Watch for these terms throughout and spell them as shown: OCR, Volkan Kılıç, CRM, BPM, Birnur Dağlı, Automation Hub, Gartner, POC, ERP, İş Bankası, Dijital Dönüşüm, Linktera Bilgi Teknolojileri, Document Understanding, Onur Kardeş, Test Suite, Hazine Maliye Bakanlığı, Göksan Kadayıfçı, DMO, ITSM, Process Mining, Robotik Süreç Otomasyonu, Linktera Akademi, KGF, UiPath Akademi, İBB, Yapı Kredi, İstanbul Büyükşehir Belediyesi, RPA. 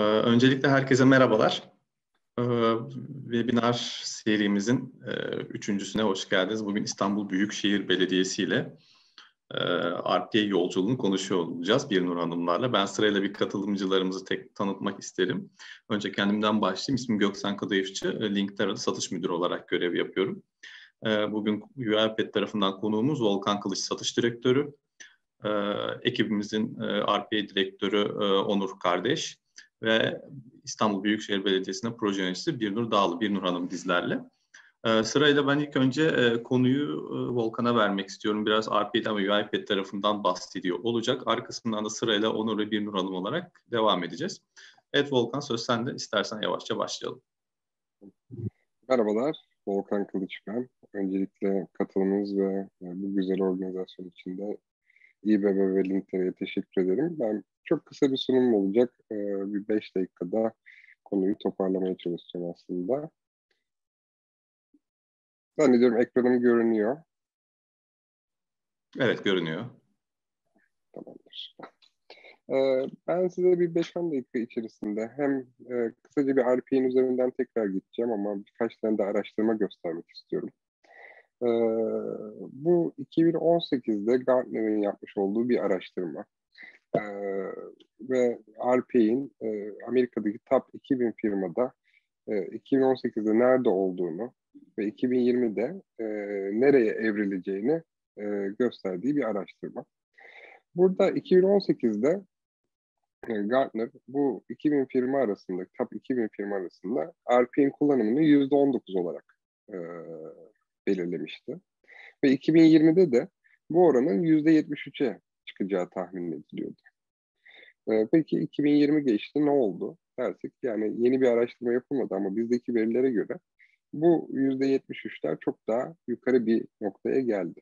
Öncelikle herkese merhabalar. Webinar serimizin üçüncüsüne hoş geldiniz. Bugün İstanbul Büyükşehir Belediyesi ile RPA yolculuğunu konuşuyor olacağız Birnur Hanımlarla. Ben sırayla bir katılımcılarımızı tanıtmak isterim. Önce kendimden başlayayım. İsmim Göksan Kadayıfçı. Linktera'da satış müdürü olarak görev yapıyorum. Bugün UiPath tarafından konuğumuz Volkan Kılıç, satış direktörü. Ekibimizin RPA direktörü Onur Kardeş ve İstanbul Büyükşehir Belediyesi'nin proje yöneticisi Birnur Dağlı, Birnur Hanım bizlerle. Sırayla ben ilk önce konuyu Volkan'a vermek istiyorum. Biraz RPA'dan ve UiPath tarafından bahsediyor olacak. Arkasından da sırayla Onur ve Birnur Hanım olarak devam edeceğiz. Evet Volkan, söz sende. İstersen yavaşça başlayalım. Merhabalar, Volkan Kılıç ben. Öncelikle katılımınız ve bu güzel organizasyon içinde İBB ve Linktera'ya teşekkür ederim. Ben çok kısa bir sunum olacak. Bir 5 dakikada konuyu toparlamaya çalışacağım aslında. Zannediyorum ekranım görünüyor. Evet, görünüyor. Tamamdır. Ben size bir 5-10 dakika içerisinde hem kısaca bir RPA'nın üzerinden tekrar gideceğim ama birkaç tane de araştırma göstermek istiyorum. Bu 2018'de Gartner'ın yapmış olduğu bir araştırma ve RPA'nin Amerika'daki top 2000 firmada 2018'de nerede olduğunu ve 2020'de nereye evrileceğini gösterdiği bir araştırma. Burada 2018'de Gartner bu 2000 firma arasında, top 2000 firma arasında RPA'nin kullanımını %19 olarak belirlemişti. Ve 2020'de de bu oranın %73'e çıkacağı tahmin ediliyordu. Peki 2020 geçti, ne oldu dersek, yani yeni bir araştırma yapılmadı ama bizdeki verilere göre bu %73'ler çok daha yukarı bir noktaya geldi.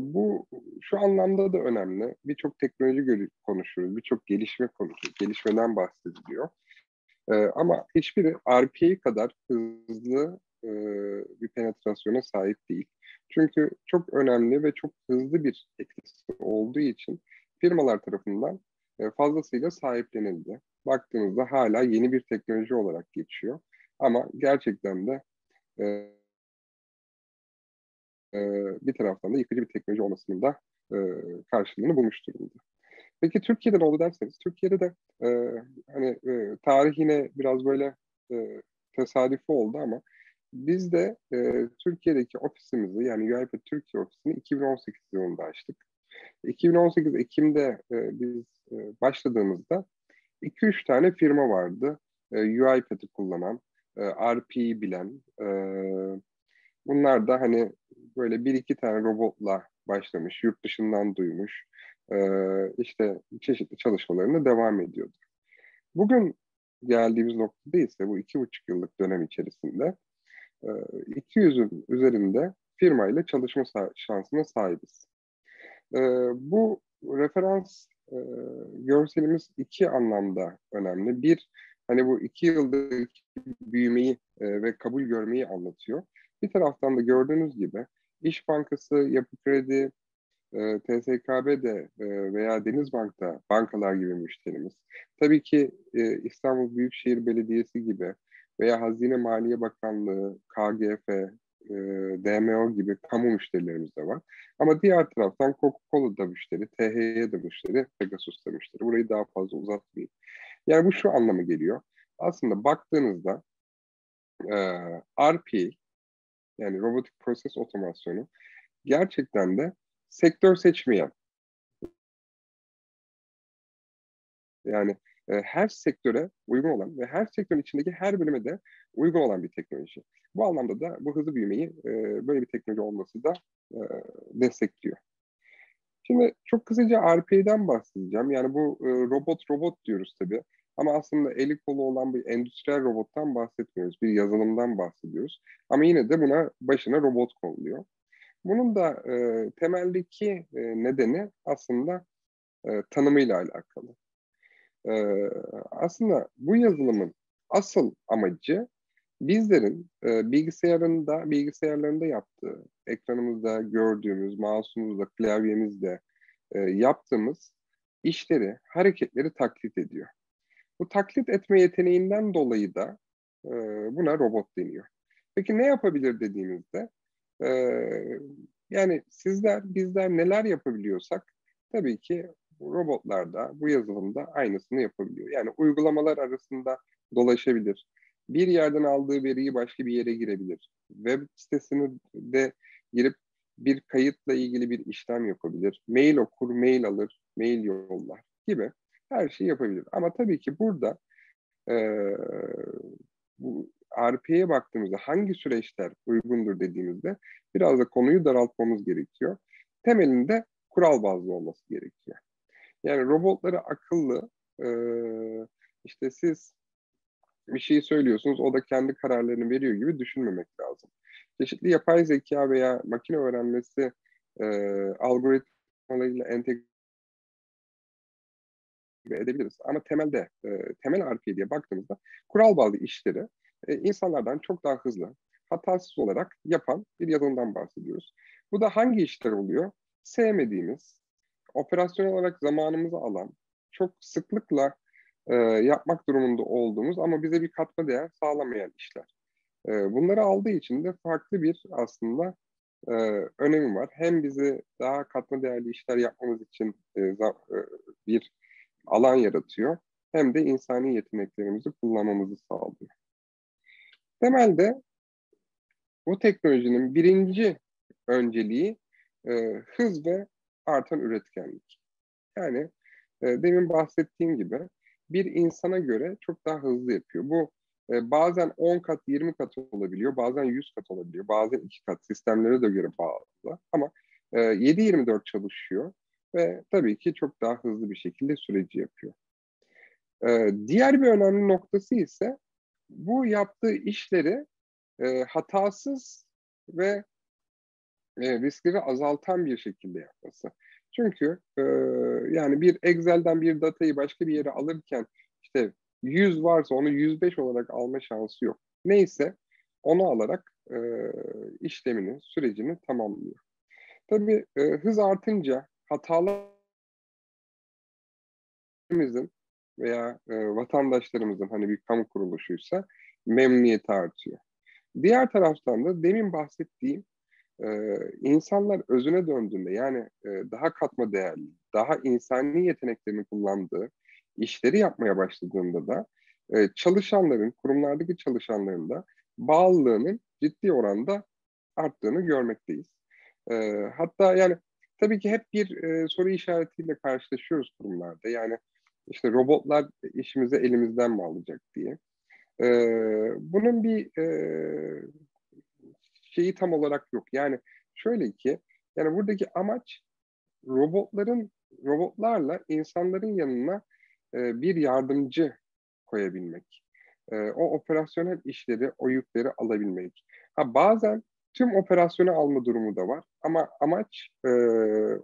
Bu şu anlamda da önemli. Birçok teknoloji konuşuyoruz, birçok gelişme konuşuyoruz, gelişmeden bahsediliyor. Ama hiçbiri RPA kadar hızlı bir penetrasyona sahip değil. Çünkü çok önemli ve çok hızlı bir etkisi olduğu için firmalar tarafından fazlasıyla sahiplenildi. Baktığımızda hala yeni bir teknoloji olarak geçiyor. Ama gerçekten de bir taraftan da yıkıcı bir teknoloji olmasının da karşılığını bulmuş durumda. Peki Türkiye'de ne oldu derseniz, Türkiye'de de hani tarih yine biraz böyle tesadüfi oldu ama biz de Türkiye'deki ofisimizi, yani UiPath Türkiye ofisini 2018 yılında açtık. 2018 Ekim'de biz başladığımızda 2-3 tane firma vardı. UiPath'ı kullanan, RPA'yı bilen. Bunlar da hani böyle 1-2 tane robotla başlamış, yurt dışından duymuş. İşte çeşitli çalışmalarına devam ediyordu. Bugün geldiğimiz noktada ise bu 2,5 yıllık dönem içerisinde 200'ün üzerinde firmayla çalışma şansına sahibiz. Bu referans görselimiz iki anlamda önemli. Bir, hani bu 2 yıldaki büyümeyi ve kabul görmeyi anlatıyor. Bir taraftan da gördüğünüz gibi İş Bankası, Yapı Kredi, TSKB'de veya Denizbank'ta bankalar gibi müşterimiz. Tabii ki İstanbul Büyükşehir Belediyesi gibi veya Hazine Maliye Bakanlığı, KGF, DMO gibi kamu müşterilerimiz de var. Ama diğer taraftan Coca-Cola'da müşteri, THY'de müşteri, Pegasus'ta müşteri. Burayı daha fazla uzatmayayım. Yani bu şu anlama geliyor. Aslında baktığınızda RPA, yani Robotik Süreç Otomasyonu, gerçekten de sektör seçmeyen, yani her sektöre uygun olan ve her sektörün içindeki her bölüme de uygun olan bir teknoloji. Bu anlamda da bu hızlı büyümeyi böyle bir teknoloji olması da destekliyor. Şimdi çok kısaca RPA'den bahsedeceğim. Yani bu robot diyoruz tabii. Ama aslında eli kolu olan bir endüstriyel robottan bahsetmiyoruz. Bir yazılımdan bahsediyoruz. Ama yine de buna başına robot konuluyor. Bunun da temeldeki nedeni aslında tanımıyla alakalı. Aslında bu yazılımın asıl amacı bizlerin bilgisayarlarında yaptığı, ekranımızda gördüğümüz, mouse'umuzda, klavyemizde yaptığımız işleri, hareketleri taklit ediyor. Bu taklit etme yeteneğinden dolayı da buna robot deniyor. Peki ne yapabilir dediğimizde, yani sizler, bizler neler yapabiliyorsak tabii ki robotlar da bu yazılımda aynısını yapabiliyor. Yani uygulamalar arasında dolaşabilir. Bir yerden aldığı veriyi başka bir yere girebilir. Web sitesine de girip bir kayıtla ilgili bir işlem yapabilir. Mail okur, mail alır, mail yollar gibi her şeyi yapabilir. Ama tabii ki burada bu RPA'ya baktığımızda hangi süreçler uygundur dediğimizde biraz da konuyu daraltmamız gerekiyor. Temelinde kural bazlı olması gerekiyor. Yani robotları akıllı, işte siz bir şey söylüyorsunuz, o da kendi kararlarını veriyor gibi düşünmemek lazım. Çeşitli yapay zeka veya makine öğrenmesi algoritmalarıyla entegre edebiliriz. Ama temelde, temel RPA diye baktığımızda kural bazlı işleri insanlardan çok daha hızlı, hatasız olarak yapan bir yazılımdan bahsediyoruz. Bu da hangi işler oluyor? Sevmediğimiz, operasyonel olarak zamanımızı alan, çok sıklıkla yapmak durumunda olduğumuz ama bize bir katma değer sağlamayan işler. Bunları aldığı için de farklı bir aslında önemi var. Hem bizi daha katma değerli işler yapmamız için bir alan yaratıyor, hem de insani yeteneklerimizi kullanmamızı sağlıyor. Temelde bu teknolojinin birinci önceliği hız ve artan üretkenlik. Yani demin bahsettiğim gibi bir insana göre çok daha hızlı yapıyor. Bu bazen 10 kat, 20 kat olabiliyor, bazen 100 kat olabiliyor, bazen 2 kat, sistemlere de göre bağlı. Ama 7-24 çalışıyor ve tabii ki çok daha hızlı bir şekilde süreci yapıyor. Diğer bir önemli noktası ise bu yaptığı işleri hatasız ve riskleri azaltan bir şekilde yapması. Çünkü yani bir Excel'den bir datayı başka bir yere alırken işte 100 varsa onu 105 olarak alma şansı yok. Neyse onu alarak işlemini, sürecini tamamlıyor. Tabii hız artınca hatalarımızın veya vatandaşlarımızın, hani bir kamu kuruluşuysa, memnuniyeti artıyor. Diğer taraftan da demin bahsettiğim insanlar özüne döndüğünde, yani daha katma değerli, daha insani yeteneklerini kullandığı işleri yapmaya başladığında da çalışanların, kurumlardaki çalışanların da bağlılığının ciddi oranda arttığını görmekteyiz. Hatta yani tabii ki hep bir soru işaretiyle karşılaşıyoruz kurumlarda. Yani işte robotlar işimize elimizden mi alacak diye. Bunun bir şeyi tam olarak yok. Yani şöyle ki, yani buradaki amaç robotlarla insanların yanına bir yardımcı koyabilmek. O operasyonel işleri, o yükleri alabilmek. Ha, bazen tüm operasyonu alma durumu da var ama amaç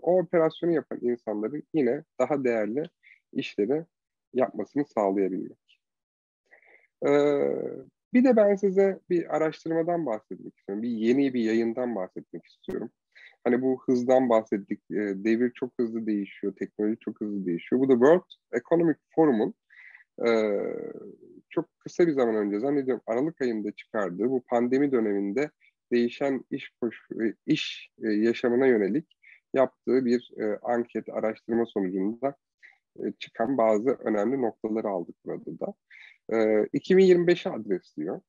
o operasyonu yapan insanların yine daha değerli işleri yapmasını sağlayabilmek. Bir de ben size bir araştırmadan bahsetmek istiyorum. Yeni bir yayından bahsetmek istiyorum. Hani bu hızdan bahsettik. Devir çok hızlı değişiyor. Teknoloji çok hızlı değişiyor. Bu da World Economic Forum'un çok kısa bir zaman önce, zannediyorum Aralık ayında çıkardığı, bu pandemi döneminde değişen iş yaşamına yönelik yaptığı bir anket, araştırma sonucunda çıkan bazı önemli noktaları aldık burada da. 2025'e adresliyor.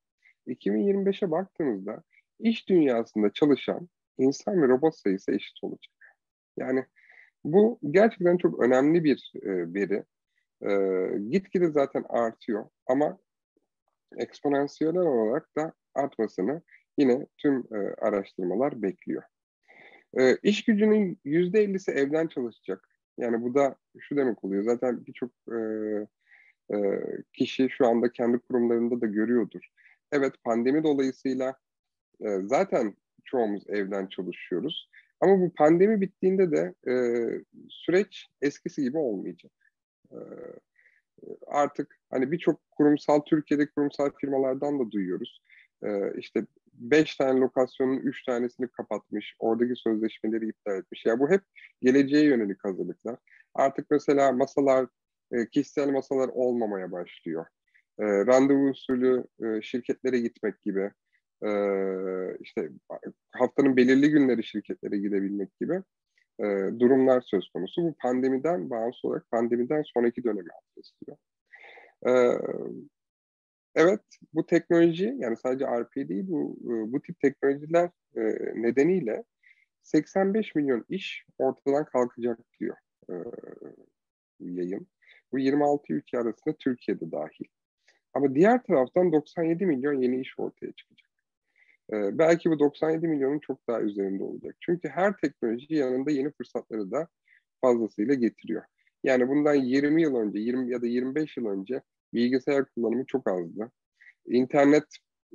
2025'e baktığımızda iş dünyasında çalışan insan ve robot sayısı eşit olacak. Yani bu gerçekten çok önemli bir veri. Gitgide zaten artıyor ama eksponansiyel olarak da artmasını yine tüm araştırmalar bekliyor. İş gücünün %50'si evden çalışacak. Yani bu da şu demek oluyor. Zaten birçok kişi şu anda kendi kurumlarında da görüyordur. Evet, pandemi dolayısıyla zaten çoğumuz evden çalışıyoruz. Ama bu pandemi bittiğinde de süreç eskisi gibi olmayacak. Artık hani birçok kurumsal, Türkiye'de kurumsal firmalardan da duyuyoruz. İşte 5 tane lokasyonun 3 tanesini kapatmış, oradaki sözleşmeleri iptal etmiş. Ya bu hep geleceğe yönelik hazırlıklar. Artık mesela masalar kişisel masalar olmamaya başlıyor. Randevu usulü şirketlere gitmek gibi, işte haftanın belirli günleri şirketlere gidebilmek gibi durumlar söz konusu. Bu pandemiden bağımsız olarak pandemiden sonraki dönemi atlıyor. Evet, bu teknoloji, yani sadece RP değil, bu tip teknolojiler nedeniyle 85 milyon iş ortadan kalkacak diyor yayın. Bu 26 ülke arasında Türkiye'de dahil. Ama diğer taraftan 97 milyon yeni iş ortaya çıkacak. Belki bu 97 milyonun çok daha üzerinde olacak. Çünkü her teknoloji yanında yeni fırsatları da fazlasıyla getiriyor. Yani bundan 20 yıl önce, 20 ya da 25 yıl önce bilgisayar kullanımı çok azdı. İnternet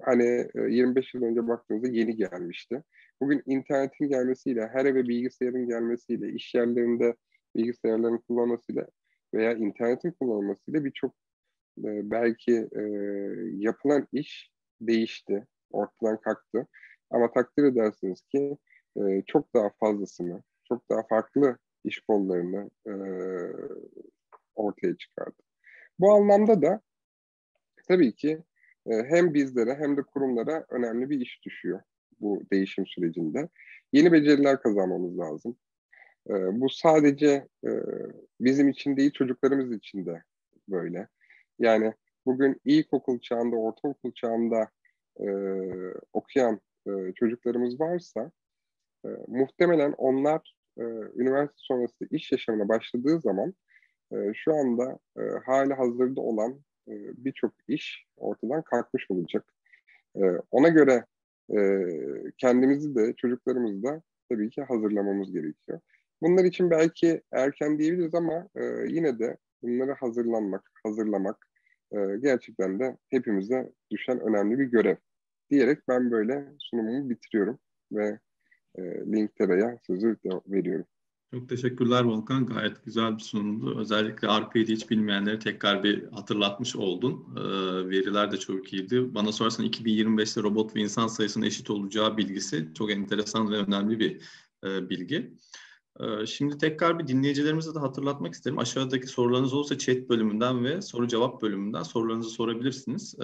hani 25 yıl önce baktığınızda yeni gelmişti. Bugün internetin gelmesiyle, her eve bilgisayarın gelmesiyle, iş yerlerinde bilgisayarların kullanılmasıyla veya internetin kullanılmasıyla birçok belki yapılan iş değişti, ortadan kalktı. Ama takdir edersiniz ki çok daha fazlasını, çok daha farklı iş kollarını ortaya çıkardı. Bu anlamda da tabii ki hem bizlere hem de kurumlara önemli bir iş düşüyor bu değişim sürecinde. Yeni beceriler kazanmamız lazım. Bu sadece bizim için değil, çocuklarımız için de böyle. Yani bugün ilkokul çağında, ortaokul çağında okuyan çocuklarımız varsa muhtemelen onlar üniversite sonrası iş yaşamına başladığı zaman şu anda hali hazırda olan birçok iş ortadan kalkmış olacak. Ona göre kendimizi de çocuklarımızı da tabii ki hazırlamamız gerekiyor. Bunlar için belki erken diyebiliriz ama yine de bunları hazırlamak gerçekten de hepimize düşen önemli bir görev diyerek ben böyle sunumumu bitiriyorum ve Linktera'ya sözü veriyorum. Çok teşekkürler Volkan. Gayet güzel bir sunumdu. Özellikle RPA'yı hiç bilmeyenlere tekrar bir hatırlatmış oldun. Veriler de çok iyiydi. Bana sorarsan 2025'te robot ve insan sayısının eşit olacağı bilgisi çok enteresan ve önemli bir bilgi. Şimdi tekrar bir dinleyicilerimize de hatırlatmak isterim. Aşağıdaki sorularınız olsa chat bölümünden ve soru cevap bölümünden sorularınızı sorabilirsiniz.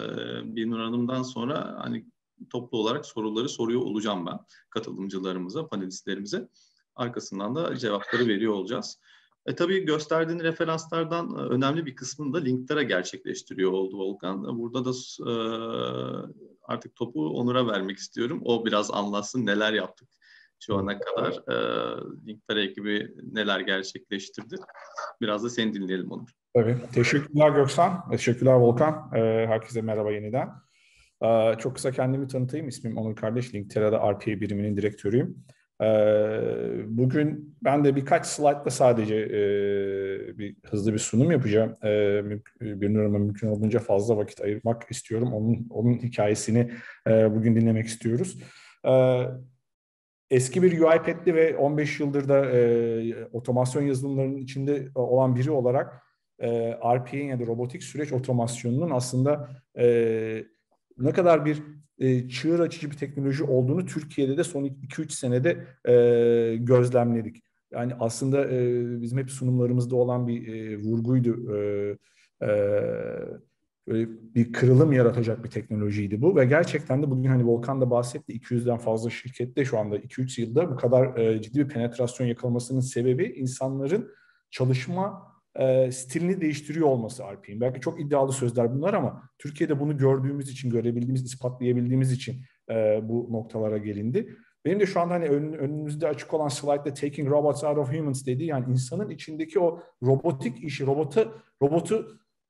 Birnur Hanım'dan sonra hani toplu olarak soruları soruyor olacağım ben katılımcılarımıza, panelistlerimize. Arkasından da cevapları veriyor olacağız. Tabii gösterdiğin referanslardan önemli bir kısmını da Linktera gerçekleştiriyor oldu Volkan. Burada da artık topu Onur'a vermek istiyorum. O biraz anlatsın neler yaptık şu ana kadar. Linktera ekibi neler gerçekleştirdi. Biraz da seni dinleyelim Onur. Tabii. Teşekkürler Göksan. Teşekkürler Volkan. Herkese merhaba yeniden. Çok kısa kendimi tanıtayım. İsmim Onur Kardeş. Linktera'da RPA biriminin direktörüyüm. Bugün ben de birkaç slaytla sadece hızlı bir sunum yapacağım. Birnur Hanım'a mümkün olduğunca fazla vakit ayırmak istiyorum. Onun hikayesini bugün dinlemek istiyoruz. Eski bir UiPath'li ve 15 yıldır da otomasyon yazılımlarının içinde olan biri olarak RPA'nin ya da robotik süreç otomasyonunun aslında ne kadar bir çığır açıcı bir teknoloji olduğunu Türkiye'de de son 2-3 senede gözlemledik. Yani aslında bizim hep sunumlarımızda olan bir vurguydu. Bir kırılım yaratacak bir teknolojiydi bu ve gerçekten de bugün hani Volkan da bahsetti, 200'den fazla şirkette şu anda 2-3 yılda bu kadar ciddi bir penetrasyon yakalamasının sebebi insanların çalışma stilini değiştiriyor olması RPA'nin. Belki çok iddialı sözler bunlar ama Türkiye'de bunu gördüğümüz için, görebildiğimiz, ispatlayabildiğimiz için bu noktalara gelindi. Benim de şu anda hani önümüzde açık olan slide'da taking robots out of humans dediği, yani insanın içindeki o robotik işi,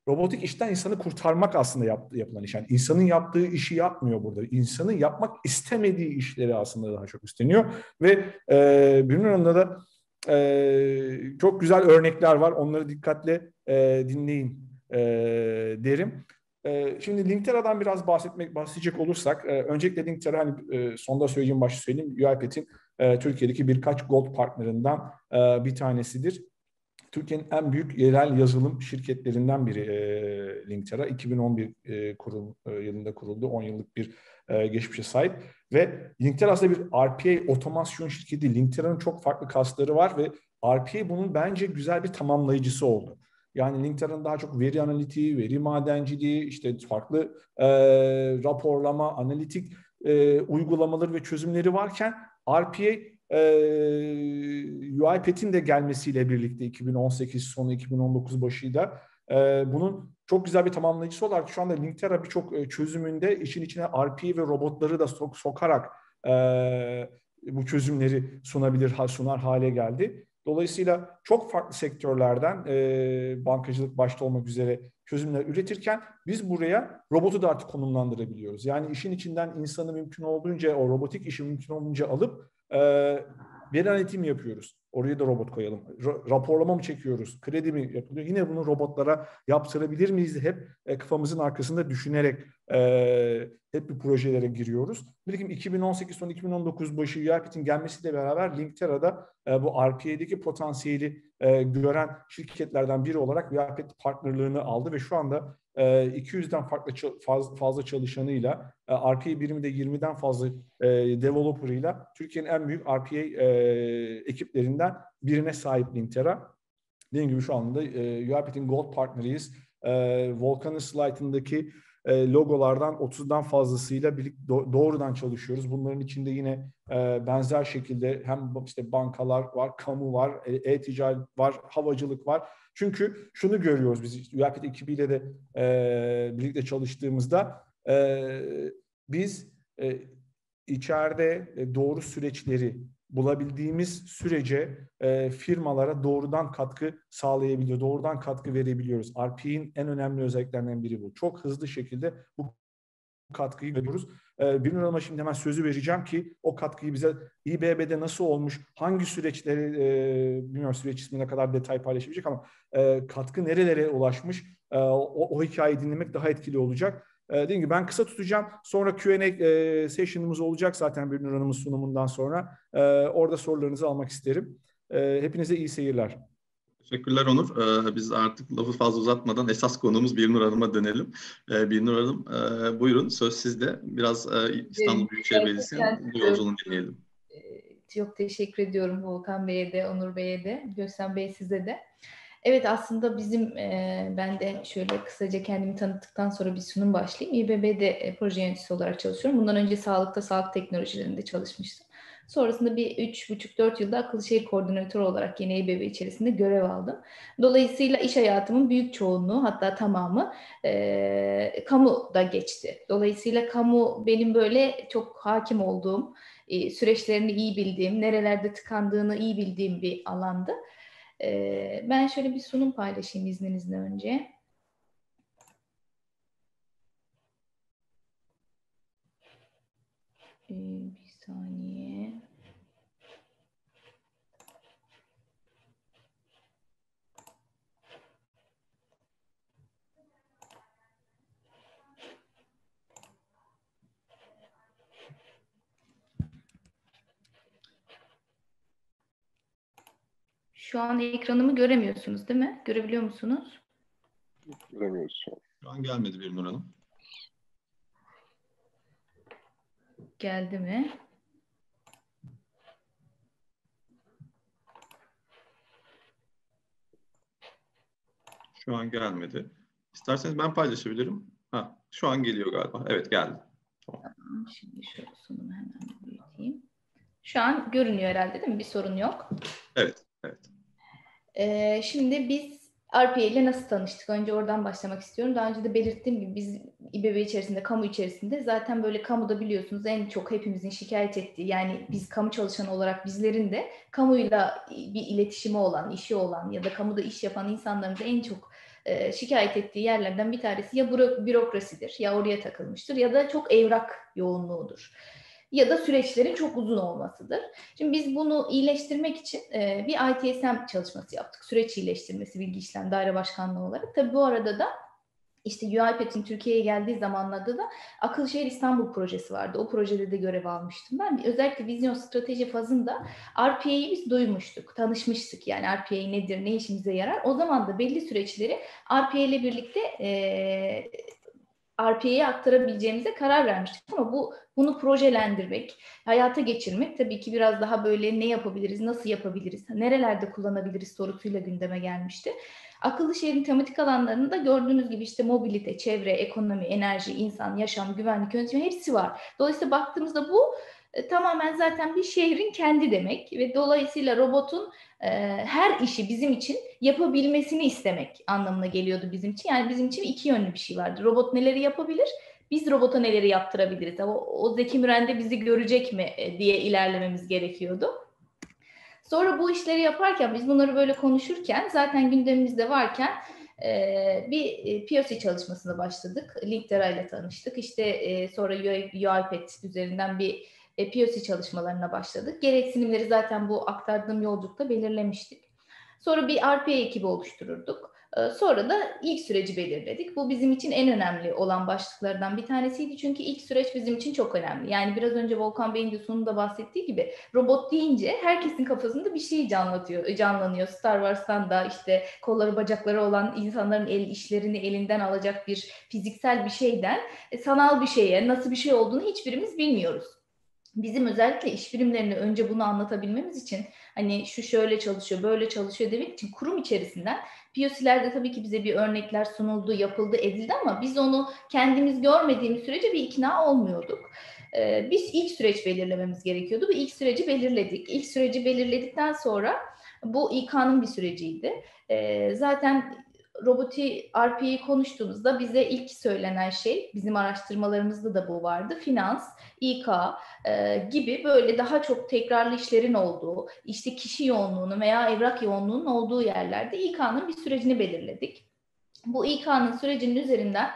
robotik işten insanı kurtarmak aslında yapılan iş. Yani insanın yaptığı işi yapmıyor burada. İnsanın yapmak istemediği işleri aslında daha çok üstleniyor ve bunun yanında da çok güzel örnekler var. Onları dikkatle dinleyin derim. Şimdi Linktera'dan biraz bahsedecek olursak, öncelikle Linktera, hani sonda söyleyeceğim, başta söyleyeyim, UiPath'in Türkiye'deki birkaç gold partnerinden bir tanesidir. Türkiye'nin en büyük yerel yazılım şirketlerinden biri Linktera. 2011 yılında kuruldu. 10 yıllık bir geçmişe sahip. Ve Linktera aslında bir RPA otomasyon şirketi değil. Linktera'nın çok farklı kasları var ve RPA bunun bence güzel bir tamamlayıcısı oldu. Yani Linktera'nın daha çok veri analitiği, veri madenciliği, işte farklı raporlama, analitik uygulamaları ve çözümleri varken RPA UiPath'in de gelmesiyle birlikte 2018 sonu 2019 başıyla bunun çok güzel bir tamamlayıcısı olarak şu anda Linktera birçok çözümünde işin içine RPA ve robotları da sokarak bu çözümleri sunar hale geldi. Dolayısıyla çok farklı sektörlerden bankacılık başta olmak üzere çözümler üretirken biz buraya robotu da artık konumlandırabiliyoruz. Yani işin içinden insanı mümkün olduğunca, o robotik işi mümkün olduğunca alıp veri analitimi yapıyoruz. Oraya da robot koyalım. Raporlama mı çekiyoruz? Kredi mi yapılıyor? Yine bunu robotlara yaptırabilir miyiz? Hep kafamızın arkasında düşünerek hep bir projelere giriyoruz. Bilikim 2018 son 2019 başı UiPath'in gelmesiyle beraber Linktera'da bu RPA'deki potansiyeli gören şirketlerden biri olarak UiPath partnerlığını aldı ve şu anda 200'den fazla çalışanıyla, RPA birimi de 20'den fazla developer'ıyla Türkiye'nin en büyük RPA ekiplerinden birine sahip Linktera. Dediğim gibi şu anda UiPath'in Gold Partneriyiz. Volkan'ın slaytındaki logolardan 30'dan fazlasıyla doğrudan çalışıyoruz. Bunların içinde yine benzer şekilde hem işte bankalar var, kamu var, e-ticaret var, havacılık var. Çünkü şunu görüyoruz biz UiPath ekibiyle de birlikte çalıştığımızda biz içeride doğru süreçleri bulabildiğimiz sürece firmalara doğrudan katkı sağlayabiliyor, doğrudan katkı verebiliyoruz. RPA'nin en önemli özelliklerinden biri bu. Çok hızlı şekilde bu katkıyı veriyoruz. Birnur Hanım'a şimdi hemen sözü vereceğim ki o katkıyı bize İBB'de nasıl olmuş, hangi süreçleri, bilmiyorum süreç ismine kadar detay paylaşabilecek ama katkı nerelere ulaşmış, o hikayeyi dinlemek daha etkili olacak. Dediğim gibi ben kısa tutacağım. Sonra Q&A session'ımız olacak zaten Birnur Hanım'ın sunumundan sonra. Orada sorularınızı almak isterim. Hepinize iyi seyirler. Teşekkürler Onur. Biz artık lafı fazla uzatmadan esas konuğumuz Birnur Hanım'a dönelim. Birnur Hanım buyurun, söz sizde. Biraz İstanbul Büyükşehir Belediyesi'nin bu yolculuğunu dinleyelim. Çok teşekkür ediyorum Volkan Bey'e de, Onur Bey'e de, Göksan Bey size de. Evet, aslında bizim, ben de şöyle kısaca kendimi tanıttıktan sonra bir sunum başlayayım. İBB'de proje yöneticisi olarak çalışıyorum. Bundan önce sağlık teknolojilerinde çalışmıştım. Sonrasında bir 3,5-4 yılda akıllı şehir koordinatörü olarak yine İBB içerisinde görev aldım. Dolayısıyla iş hayatımın büyük çoğunluğu, hatta tamamı kamuda geçti. Dolayısıyla kamu benim böyle çok hakim olduğum, süreçlerini iyi bildiğim, nerelerde tıkandığını iyi bildiğim bir alandı. Ben şöyle bir sunum paylaşayım izninizle önce. Bir saniye. Şu an ekranımı göremiyorsunuz değil mi? Görebiliyor musunuz? Göremiyoruz. Şu an gelmedi Birnur Hanım. Geldi mi? Şu an gelmedi. İsterseniz ben paylaşabilirim. Ha, şu an geliyor galiba. Evet geldi. Tamam. Şimdi şu sunumu hemen büyüteyim. Şu an görünüyor herhalde değil mi? Bir sorun yok. Evet. Evet. Şimdi biz RPA ile nasıl tanıştık? Önce oradan başlamak istiyorum. Daha önce de belirttiğim gibi biz İBB içerisinde, kamu içerisinde zaten böyle kamuda biliyorsunuz en çok hepimizin şikayet ettiği, yani biz kamu çalışanı olarak bizlerin de kamuyla bir iletişimi olan, işi olan ya da kamuda iş yapan insanların da en çok şikayet ettiği yerlerden bir tanesi ya bürokrasidir, ya oraya takılmıştır ya da çok evrak yoğunluğudur. Ya da süreçlerin çok uzun olmasıdır. Şimdi biz bunu iyileştirmek için bir ITSM çalışması yaptık. Süreç iyileştirmesi, bilgi işlem daire başkanlığı olarak. Tabii bu arada da işte UiPath'in Türkiye'ye geldiği zamanlarda da Akıllı Şehir İstanbul projesi vardı. O projede de görev almıştım ben. Özellikle vizyon strateji fazında RPA'yı biz duymuştuk, tanışmıştık. Yani RPA nedir, ne işimize yarar? O zaman da belli süreçleri RPA ile birlikte RPA'ya aktarabileceğimize karar vermiştik ama bunu projelendirmek, hayata geçirmek tabii ki biraz daha böyle ne yapabiliriz, nasıl yapabiliriz, nerelerde kullanabiliriz sorusuyla gündeme gelmişti. Akıllı şehrin tematik alanlarında gördüğünüz gibi işte mobilite, çevre, ekonomi, enerji, insan, yaşam, güvenlik, yönetimi hepsi var. Dolayısıyla baktığımızda bu tamamen zaten bir şehrin kendi demek ve dolayısıyla robotun her işi bizim için yapabilmesini istemek anlamına geliyordu bizim için. Yani bizim için iki yönlü bir şey vardı. Robot neleri yapabilir? Biz robota neleri yaptırabiliriz? O Zeki Müren'de bizi görecek mi diye ilerlememiz gerekiyordu. Sonra bu işleri yaparken, biz bunları böyle konuşurken, zaten gündemimizde varken bir POC çalışmasına başladık. Linktera ile tanıştık. İşte sonra UiPath üzerinden bir POC çalışmalarına başladık. Gereksinimleri zaten bu aktardığım yolculukta belirlemiştik. Sonra bir RPA ekibi oluştururduk. Sonra da ilk süreci belirledik. Bu bizim için en önemli olan başlıklardan bir tanesiydi. Çünkü ilk süreç bizim için çok önemli. Yani biraz önce Volkan Bey'in de sunumda bahsettiği gibi robot deyince herkesin kafasında bir şey canlanıyor. Star Wars'tan da işte kolları bacakları olan insanların işlerini elinden alacak bir fiziksel bir şeyden sanal bir şeye nasıl bir şey olduğunu hiçbirimiz bilmiyoruz. Bizim özellikle iş birimlerine önce bunu anlatabilmemiz için hani şu şöyle çalışıyor, böyle çalışıyor demek için kurum içerisinden POC'lerde tabii ki bize bir örnekler sunuldu, yapıldı, edildi ama biz onu kendimiz görmediğimiz sürece bir ikna olmuyorduk. Biz ilk süreç belirlememiz gerekiyordu. Bu ilk süreci belirledik. İlk süreci belirledikten sonra bu İK'nın bir süreciydi. Zaten robotik RPA'yı konuştuğumuzda bize ilk söylenen şey, bizim araştırmalarımızda da bu vardı. Finans, İK gibi böyle daha çok tekrarlı işlerin olduğu, işte kişi yoğunluğunun veya evrak yoğunluğunun olduğu yerlerde İK'nın bir sürecini belirledik. Bu İK'nın sürecinin üzerinden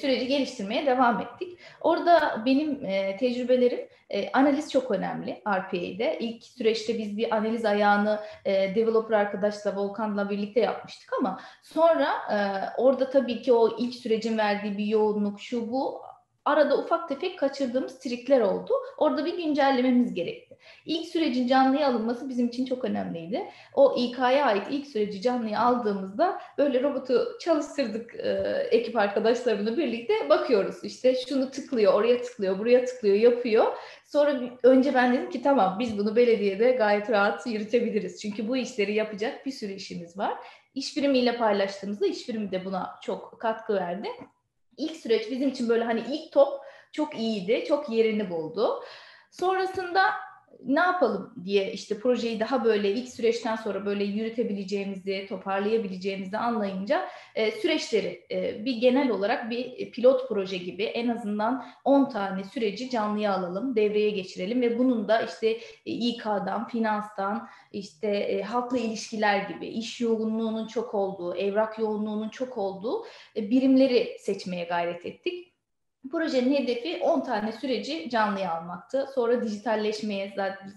süreci geliştirmeye devam ettik. Orada benim tecrübelerim analiz çok önemli RPA'de. İlk süreçte biz bir analiz ayağını developer arkadaşla Volkan'la birlikte yapmıştık ama sonra orada tabii ki o ilk sürecin verdiği bir yoğunluk şu bu arada ufak tefek kaçırdığımız trikler oldu. Orada bir güncellememiz gerekti. İlk sürecin canlıya alınması bizim için çok önemliydi. O İK'ya ait ilk süreci canlıya aldığımızda böyle robotu çalıştırdık ekip arkadaşlarımla birlikte bakıyoruz. İşte şunu tıklıyor, oraya tıklıyor, buraya tıklıyor, yapıyor. Sonra önce ben dedim ki tamam biz bunu belediyede gayet rahat yürütebiliriz. Çünkü bu işleri yapacak bir sürü işimiz var. İş birimiyle paylaştığımızda iş birimi de buna çok katkı verdi. İlk süreç bizim için böyle hani ilk top çok iyiydi, çok yerini buldu. Sonrasında ne yapalım diye işte projeyi daha böyle ilk süreçten sonra böyle yürütebileceğimizi, toparlayabileceğimizi anlayınca süreçleri bir genel olarak bir pilot proje gibi en azından 10 tane süreci canlıya alalım, devreye geçirelim ve bunun da işte İK'dan, finanstan, işte halkla ilişkiler gibi iş yoğunluğunun çok olduğu, evrak yoğunluğunun çok olduğu birimleri seçmeye gayret ettik. Projenin hedefi 10 tane süreci canlıya almaktı. Sonra dijitalleşmeye,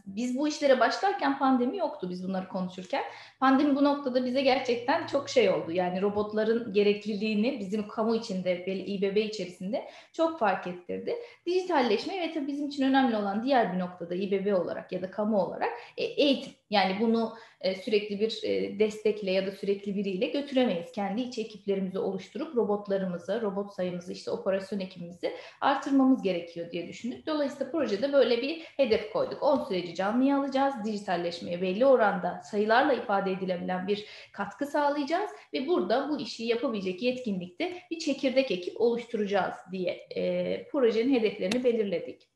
biz bu işlere başlarken pandemi yoktu biz bunları konuşurken. Pandemi bu noktada bize gerçekten çok şey oldu. Yani robotların gerekliliğini bizim kamu içinde, İBB içerisinde çok fark ettirdi. Dijitalleşme ve tabii bizim için önemli olan diğer bir noktada İBB olarak ya da kamu olarak eğitim. Yani bunu sürekli bir destekle ya da sürekli biriyle götüremeyiz. Kendi iç ekiplerimizi oluşturup robotlarımızı, robot sayımızı, işte operasyon ekibimizi artırmamız gerekiyor diye düşündük. Dolayısıyla projede böyle bir hedef koyduk. 10 süreci canlıya alacağız, dijitalleşmeye belli oranda sayılarla ifade edilebilen bir katkı sağlayacağız ve burada bu işi yapabilecek yetkinlikte bir çekirdek ekip oluşturacağız diye projenin hedeflerini belirledik.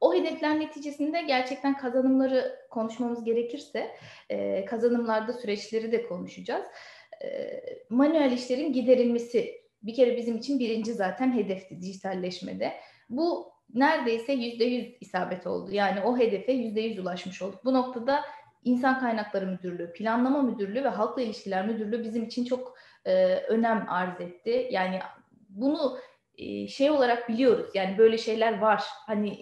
O hedefler neticesinde gerçekten kazanımları konuşmamız gerekirse kazanımlarda süreçleri de konuşacağız. Manuel işlerin giderilmesi bir kere bizim için birinci zaten hedefti dijitalleşmede. Bu neredeyse %100 isabet oldu. Yani o hedefe %100 ulaşmış olduk. Bu noktada İnsan Kaynakları Müdürlüğü, Planlama Müdürlüğü ve Halkla İlişkiler Müdürlüğü bizim için çok önem arz etti. Yani bunu olarak biliyoruz yani böyle şeyler var hani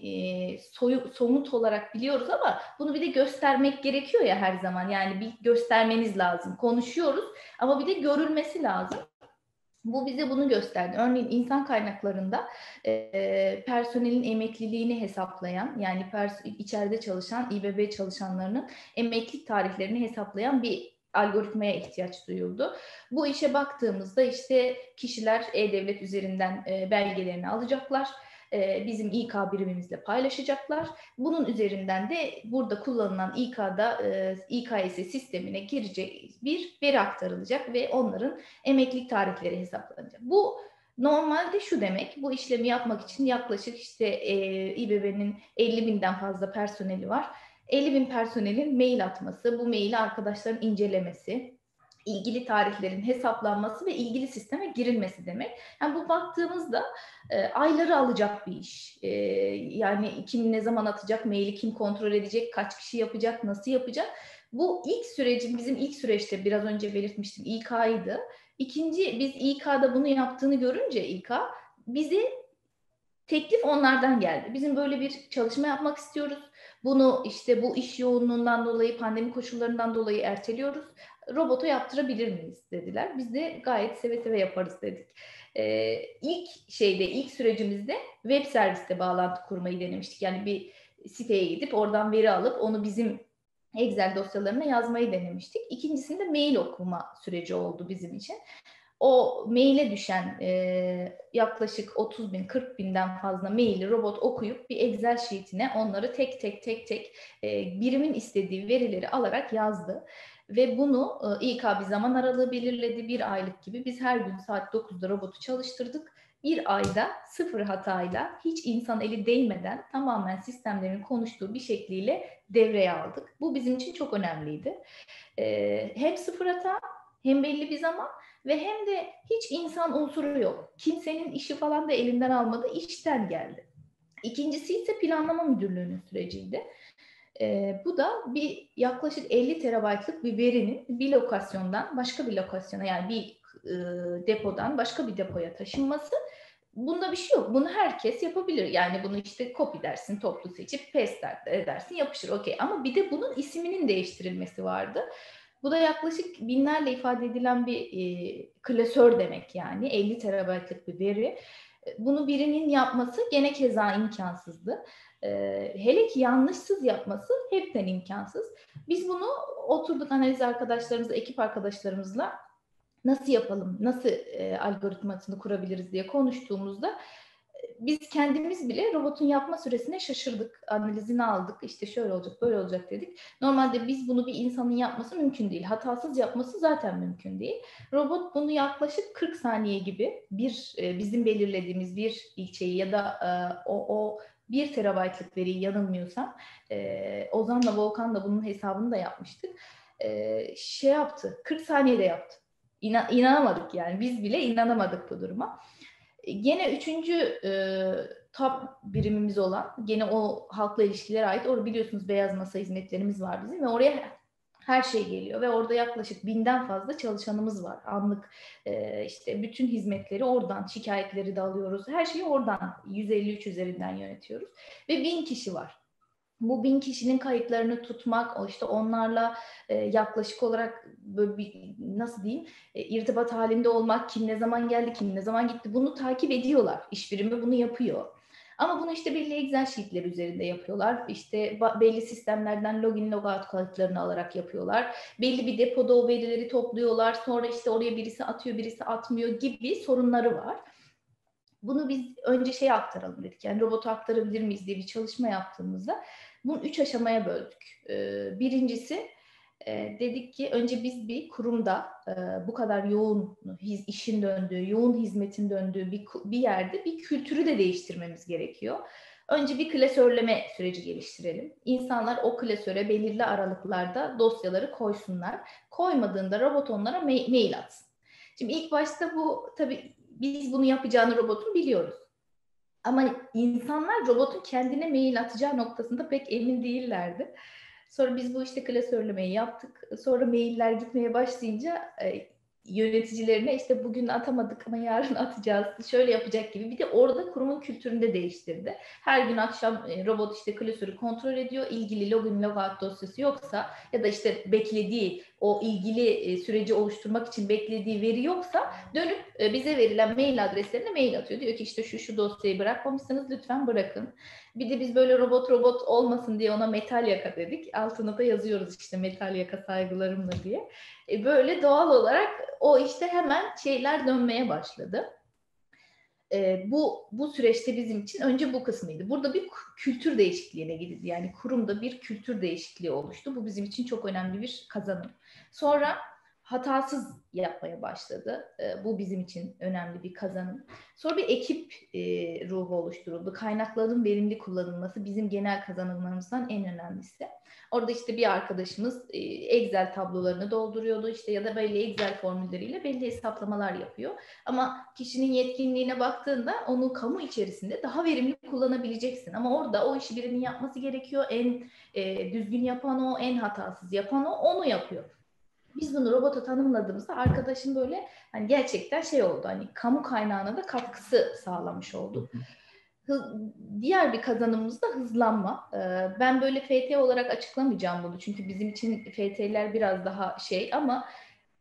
somut olarak biliyoruz ama bunu bir de göstermek gerekiyor ya her zaman yani bir göstermeniz lazım konuşuyoruz ama bir de görülmesi lazım. Bu bize bunu gösterdi. Örneğin insan kaynaklarında personelin emekliliğini hesaplayan yani içeride çalışan İBB çalışanlarının emeklilik tarihlerini hesaplayan bir algoritmaya ihtiyaç duyuldu. Bu işe baktığımızda işte kişiler e-devlet üzerinden belgelerini alacaklar. bizim İK birimimizle paylaşacaklar. Bunun üzerinden de burada kullanılan İKS sistemine girecek bir veri aktarılacak ve onların emeklilik tarihleri hesaplanacak. Bu normalde şu demek, bu işlemi yapmak için yaklaşık İBB'nin 50.000'den fazla personeli var. 50.000 personelin mail atması, bu maili arkadaşların incelemesi, ilgili tarihlerin hesaplanması ve ilgili sisteme girilmesi demek. Yani bu baktığımızda ayları alacak bir iş. Yani kim ne zaman atacak, maili kim kontrol edecek, kaç kişi yapacak, nasıl yapacak. Bu ilk sürecin, bizim ilk süreçte biraz önce belirtmiştim, İK'ydı. İkinci, biz İK'da bunu yaptığını görünce İK bizi teklif onlardan geldi. Bizim böyle bir çalışma yapmak istiyoruz. Bunu bu iş yoğunluğundan dolayı, pandemi koşullarından dolayı erteliyoruz. Robotu yaptırabilir miyiz dediler. Biz de gayet seve seve yaparız dedik. İlk sürecimizde web serviste bağlantı kurmayı denemiştik. Yani bir siteye gidip oradan veri alıp onu bizim Excel dosyalarına yazmayı denemiştik. İkincisinde mail okuma süreci oldu bizim için. O maile düşen yaklaşık 30.000-40.000'den fazla maili robot okuyup bir Excel sheet'ine onları tek tek birimin istediği verileri alarak yazdı. Ve bunu İK bir zaman aralığı belirledi, bir aylık gibi. Biz her gün saat 9'da robotu çalıştırdık. Bir ayda sıfır hatayla, hiç insan eli değmeden tamamen sistemlerin konuştuğu bir şekliyle devreye aldık. Bu bizim için çok önemliydi. Hem sıfır hata, hem belli bir zaman ve hem de hiç insan unsuru yok. Kimsenin işi falan da elinden almadı, işten geldi. İkincisi ise planlama müdürlüğünün süreciydi. Bu da bir yaklaşık 50 terabaytlık bir verinin bir lokasyondan başka bir lokasyona, yani bir depodan başka bir depoya taşınması. Bunda bir şey yok. Bunu herkes yapabilir. Yani bunu copy dersin, toplu seçip paste edersin, yapışır. Okey. Ama bir de bunun isminin değiştirilmesi vardı. Bu da yaklaşık binlerle ifade edilen bir klasör demek yani. 50 terabaytlık bir veri. Bunu birinin yapması gene keza imkansızdı. Hele ki yanlışsız yapması hepten imkansız. Biz bunu oturduk analiz arkadaşlarımızla, ekip arkadaşlarımızla nasıl yapalım, nasıl algoritmasını kurabiliriz diye konuştuğumuzda biz kendimiz bile robotun yapma süresine şaşırdık. Analizini aldık, şöyle olacak, böyle olacak dedik. Normalde biz bunu bir insanın yapması mümkün değil. Hatasız yapması zaten mümkün değil. Robot bunu yaklaşık 40 saniye gibi bizim belirlediğimiz bir ilçeyi ya da o 1 terabaytlık veriyi yanılmıyorsam, Ozan'la Volkan'la bunun hesabını da yapmıştık. 40 saniyede yaptı. İnanamadık yani. Biz bile inanamadık bu duruma. Gene üçüncü top birimimiz olan, gene o halkla ilişkilere ait, orada biliyorsunuz beyaz masa hizmetlerimiz var bizim ve oraya her şey geliyor ve orada yaklaşık 1000'den fazla çalışanımız var. Anlık bütün hizmetleri oradan, şikayetleri de alıyoruz. Her şeyi oradan 153 üzerinden yönetiyoruz ve 1000 kişi var. Bu 1000 kişinin kayıtlarını tutmak, onlarla yaklaşık olarak irtibat halinde olmak, kim ne zaman geldi, kim ne zaman gitti, bunu takip ediyorlar. İş birimi bunu yapıyor. Ama bunu belli Excel sheet'ler üzerinde yapıyorlar. Belli sistemlerden login, logout kayıtlarını alarak yapıyorlar. Belli bir depoda o verileri topluyorlar. Sonra oraya birisi atıyor, birisi atmıyor gibi sorunları var. Bunu biz önce aktaralım dedik. Yani robotu aktarabilir miyiz diye bir çalışma yaptığımızda bunu 3 aşamaya böldük. Birincisi dedik ki önce biz bir kurumda bu kadar yoğun işin döndüğü, yoğun hizmetin döndüğü bir yerde bir kültürü de değiştirmemiz gerekiyor. Önce bir klasörleme süreci geliştirelim. İnsanlar o klasöre belirli aralıklarda dosyaları koysunlar. Koymadığında robot onlara mail atsın. Şimdi ilk başta bu tabii biz bunu yapacağını robotun biliyoruz. Ama insanlar robotun kendine mail atacağı noktasında pek emin değillerdi. Sonra biz bu klasörlemeyi yaptık. Sonra mailler gitmeye başlayınca yöneticilerine bugün atamadık ama yarın atacağız, şöyle yapacak gibi. Bir de orada kurumun kültürünü de değiştirdi. Her gün akşam robot klasörü kontrol ediyor. İlgili login, logout dosyası yoksa ya da beklediği o ilgili süreci oluşturmak için beklediği veri yoksa dönüp bize verilen mail adreslerine mail atıyor. Diyor ki şu dosyayı bırakmamışsınız, lütfen bırakın. Bir de biz böyle robot olmasın diye ona metal yaka dedik. Altına da yazıyoruz metal yaka saygılarımla diye. Böyle doğal olarak hemen şeyler dönmeye başladı. Bu süreçte bizim için önce bu kısmıydı. Burada bir kültür değişikliğine gidildi. Yani kurumda bir kültür değişikliği oluştu. Bu bizim için çok önemli bir kazanım. Sonra hatasız yapmaya başladı. Bu bizim için önemli bir kazanım. Sonra bir ekip ruhu oluşturuldu. Kaynakların verimli kullanılması bizim genel kazanımlarımızdan en önemlisi. Orada işte bir arkadaşımız Excel tablolarını dolduruyordu işte ya da böyle Excel formülleriyle belli hesaplamalar yapıyor. Ama kişinin yetkinliğine baktığında onu kamu içerisinde daha verimli kullanabileceksin. Ama orada o işi birinin yapması gerekiyor. En düzgün yapan o, en hatasız yapan o, onu yapıyor. Biz bunu robota tanımladığımızda arkadaşım böyle hani gerçekten şey oldu, hani kamu kaynağına da katkısı sağlamış oldu. Diğer bir kazanımımız da hızlanma. Ben böyle FT olarak açıklamayacağım bunu çünkü bizim için FT'ler biraz daha şey, ama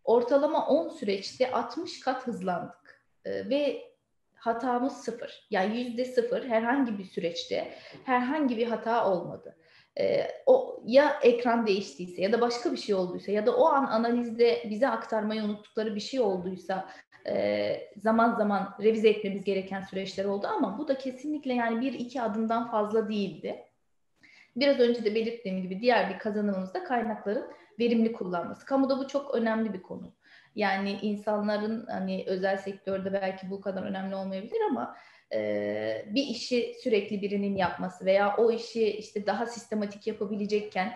ortalama 10 süreçte 60 kat hızlandık ve hatamız sıfır. Yani %0 herhangi bir süreçte herhangi bir hata olmadı. O ya ekran değiştiyse ya da başka bir şey olduysa ya da o an analizde bize aktarmayı unuttukları bir şey olduysa zaman zaman revize etmemiz gereken süreçler oldu, ama bu da kesinlikle yani 1-2 adımdan fazla değildi. Biraz önce de belirttiğim gibi diğer bir kazanımımız da kaynakların verimli kullanması. Kamuda bu çok önemli bir konu. Yani insanların hani özel sektörde belki bu kadar önemli olmayabilir ama bir işi sürekli birinin yapması veya o işi işte daha sistematik yapabilecekken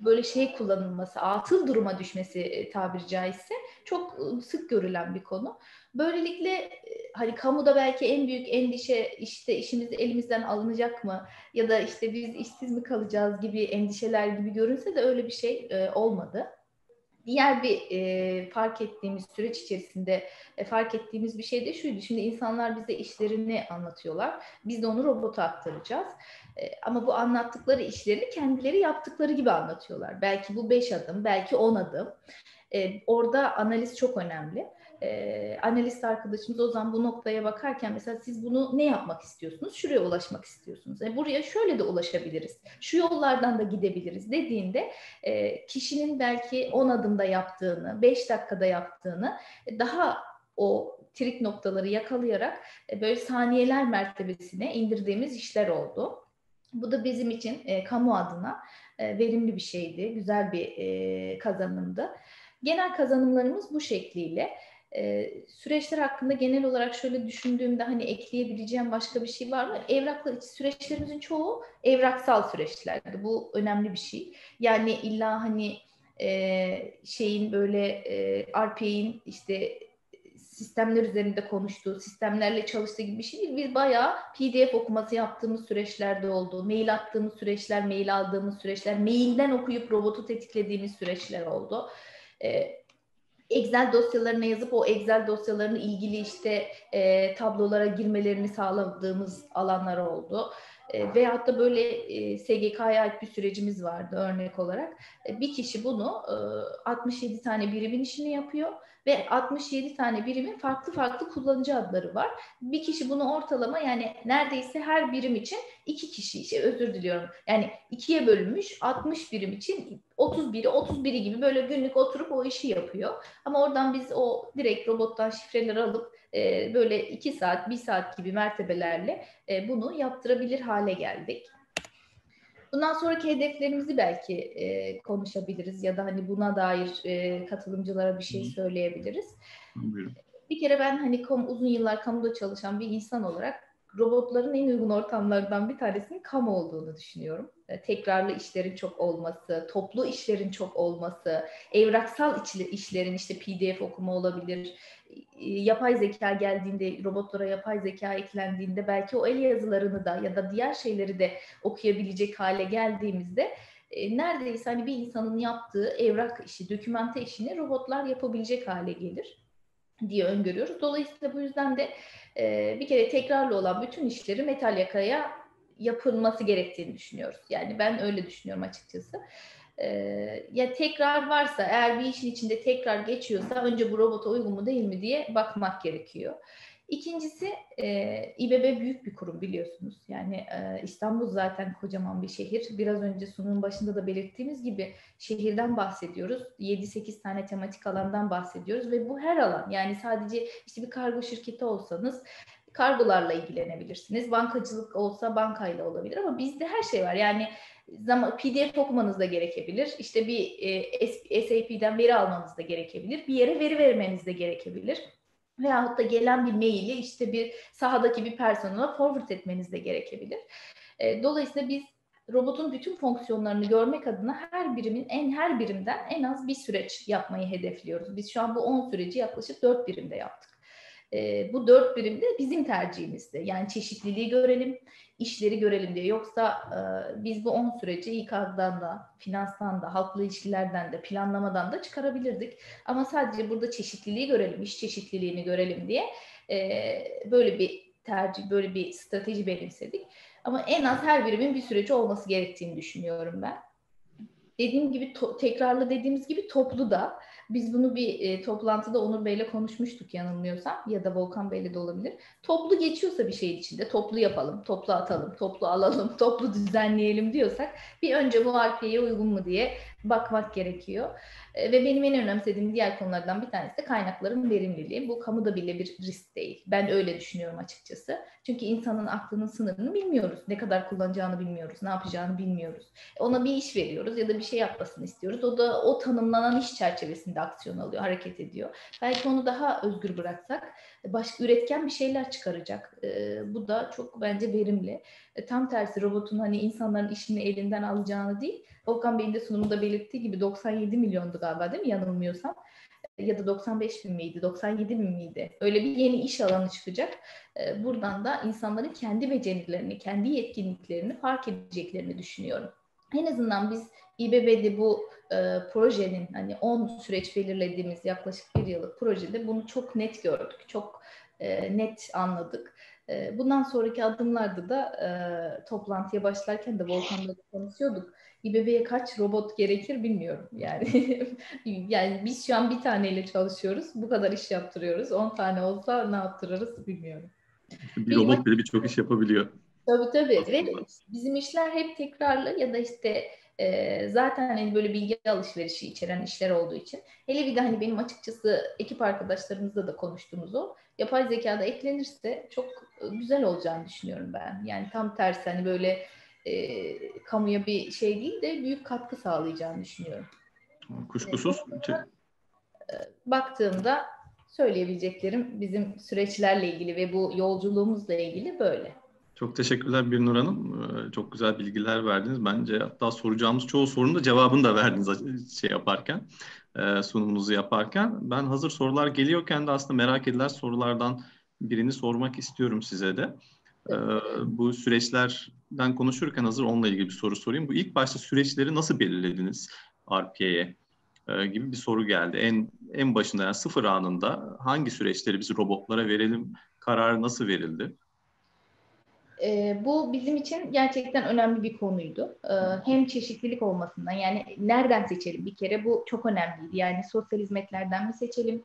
böyle şey kullanılması, atıl duruma düşmesi tabiri caizse çok sık görülen bir konu. Böylelikle hani kamuda belki en büyük endişe işte işimiz elimizden alınacak mı ya da işte biz işsiz mi kalacağız gibi endişeler gibi görünse de öyle bir şey olmadı. Diğer bir fark ettiğimiz süreç içerisinde fark ettiğimiz bir şey de şuydu. Şimdi insanlar bize işlerini anlatıyorlar. Biz de onu robota aktaracağız. Ama bu anlattıkları işlerini kendileri yaptıkları gibi anlatıyorlar. Belki bu 5 adım, belki 10 adım. Orada analiz çok önemli. Analist arkadaşımız o zaman bu noktaya bakarken mesela siz bunu ne yapmak istiyorsunuz? Şuraya ulaşmak istiyorsunuz. Buraya şöyle de ulaşabiliriz. Şu yollardan da gidebiliriz dediğinde kişinin belki 10 adımda yaptığını, 5 dakikada yaptığını daha o trik noktaları yakalayarak böyle saniyeler mertebesine indirdiğimiz işler oldu. Bu da bizim için kamu adına verimli bir şeydi. Güzel bir kazanımdı. Genel kazanımlarımız bu şekliyle. Süreçler hakkında genel olarak şöyle düşündüğümde hani ekleyebileceğim başka bir şey var mı? Süreçlerimizin çoğu evraksal süreçlerdi. Bu önemli bir şey. Yani illa hani şeyin böyle RPA'nin işte sistemler üzerinde konuştuğu, sistemlerle çalıştığı gibi bir şey değil. Biz bayağı PDF okuması yaptığımız süreçlerde oldu. Mail attığımız süreçler, mail aldığımız süreçler, mailden okuyup robotu tetiklediğimiz süreçler oldu. Excel dosyalarına yazıp o Excel dosyalarının ilgili işte tablolara girmelerini sağladığımız alanlar oldu. Veyahut da böyle SGK'ya ait bir sürecimiz vardı örnek olarak. Bir kişi bunu 67 tane birimin işini yapıyor ve 67 tane birimin farklı farklı kullanıcı adları var. Bir kişi bunu ortalama yani neredeyse her birim için 2 kişi, özür diliyorum. Yani 2'ye bölünmüş 60 birim için 31'i gibi böyle günlük oturup o işi yapıyor. Ama oradan biz o direkt robottan şifreleri alıp böyle 2 saat, 1 saat gibi mertebelerle bunu yaptırabilir hale geldik. Bundan sonraki hedeflerimizi belki konuşabiliriz ya da hani buna dair katılımcılara bir şey söyleyebiliriz. Bir kere ben hani uzun yıllar kamuda çalışan bir insan olarak robotların en uygun ortamlardan bir tanesinin kamu olduğunu düşünüyorum. Tekrarlı işlerin çok olması, toplu işlerin çok olması, evraksal işlerin işte PDF okuma olabilir, yapay zeka geldiğinde, robotlara yapay zeka eklendiğinde belki o el yazılarını da ya da diğer şeyleri de okuyabilecek hale geldiğimizde neredeyse hani bir insanın yaptığı evrak işi, dokümante işini robotlar yapabilecek hale gelir diye öngörüyoruz. Dolayısıyla bu yüzden de bir kere tekrarlı olan bütün işleri metal yakaya yapılması gerektiğini düşünüyoruz. Yani ben öyle düşünüyorum açıkçası. Ya tekrar varsa, eğer bir işin içinde tekrar geçiyorsa önce bu robota uygun mu değil mi diye bakmak gerekiyor. İkincisi İBB büyük bir kurum biliyorsunuz. Yani İstanbul zaten kocaman bir şehir. Biraz önce sunumun başında da belirttiğimiz gibi şehirden bahsediyoruz. 7-8 tane tematik alandan bahsediyoruz ve bu her alan. Yani sadece işte bir kargo şirketi olsanız kargolarla ilgilenebilirsiniz. Bankacılık olsa bankayla olabilir ama bizde her şey var. Yani PDF okumanız da gerekebilir. İşte bir SAP'den veri almanız da gerekebilir. Bir yere veri vermeniz de gerekebilir. Veyahut da gelen bir maili işte bir sahadaki bir personele forward etmeniz de gerekebilir. Dolayısıyla biz robotun bütün fonksiyonlarını görmek adına her birimden en az bir süreç yapmayı hedefliyoruz. Biz şu an bu 10 süreci yaklaşık 4 birimde yaptık. Bu 4 birim de bizim tercihimizdi. Yani çeşitliliği görelim, işleri görelim diye. Yoksa biz bu 10 süreci İK'dan da, finanstan da, halkla ilişkilerden de, planlamadan da çıkarabilirdik. Ama sadece burada çeşitliliği görelim, iş çeşitliliğini görelim diye böyle bir tercih, böyle bir strateji benimsedik. Ama en az her birimin bir süreci olması gerektiğini düşünüyorum ben. Dediğim gibi, dediğimiz gibi toplu da. Biz bunu bir toplantıda Onur Bey'le konuşmuştuk yanılmıyorsam, ya da Volkan Bey'le de olabilir. Toplu geçiyorsa bir şeyin içinde toplu yapalım, toplu atalım, toplu alalım, toplu düzenleyelim diyorsak bir önce bu RPA'ya uygun mu diye bakmak gerekiyor. Ve benim en önemsediğim diğer konulardan bir tanesi de kaynakların verimliliği. Bu kamuda bile bir risk değil. Ben öyle düşünüyorum açıkçası. Çünkü insanın aklının sınırını bilmiyoruz. Ne kadar kullanacağını bilmiyoruz, ne yapacağını bilmiyoruz. Ona bir iş veriyoruz ya da bir şey yapmasını istiyoruz. O da o tanımlanan iş çerçevesinde aksiyon alıyor, hareket ediyor. Belki onu daha özgür bıraksak başka üretken bir şeyler çıkaracak. Bu da çok bence verimli. Tam tersi robotun hani insanların işini elinden alacağını değil. Volkan Bey'in de sunumunda belirttiği gibi 97 milyondu galiba değil mi? Yanılmıyorsam. Ya da 95 bin miydi? 97 bin miydi? Öyle bir yeni iş alanı çıkacak. Buradan da insanların kendi becerilerini, kendi yetkinliklerini fark edeceklerini düşünüyorum. En azından biz İBB'de bu projenin hani 10 süreç belirlediğimiz yaklaşık bir yıllık projede bunu çok net gördük, çok net anladık. Bundan sonraki adımlarda da toplantıya başlarken de Volkan'la konuşuyorduk. İBB'ye kaç robot gerekir bilmiyorum yani. Yani biz şu an bir taneyle çalışıyoruz, bu kadar iş yaptırıyoruz. 10 tane olsa ne yaptırırız bilmiyorum. Bir robot bile birçok iş yapabiliyor. Tabii tabii. Ve bizim işler hep tekrarlı ya da işte zaten hani böyle bilgi alışverişi içeren işler olduğu için. Hele bir de hani benim açıkçası ekip arkadaşlarımızla da konuştuğumuz o. Yapay zekada eklenirse çok güzel olacağını düşünüyorum ben. Yani tam tersi hani böyle kamuya bir şey değil de büyük katkı sağlayacağını düşünüyorum. Kuşkusuz. Baktığımda söyleyebileceklerim bizim süreçlerle ilgili ve bu yolculuğumuzla ilgili böyle. Çok teşekkürler Birnur Hanım. Çok güzel bilgiler verdiniz. Bence hatta soracağımız çoğu sorunun da cevabını da verdiniz sunumunuzu yaparken. Ben hazır sorular geliyorken de aslında merak edilen sorulardan birini sormak istiyorum size de. Bu süreçlerden konuşurken hazır onunla ilgili bir soru sorayım. Bu ilk başta süreçleri nasıl belirlediniz RPA'ye gibi bir soru geldi. En başında yani sıfır anında hangi süreçleri biz robotlara verelim kararı nasıl verildi? Bu bizim için gerçekten önemli bir konuydu. Hem çeşitlilik olmasından yani nereden seçelim bir kere bu çok önemliydi. Yani sosyal hizmetlerden mi seçelim,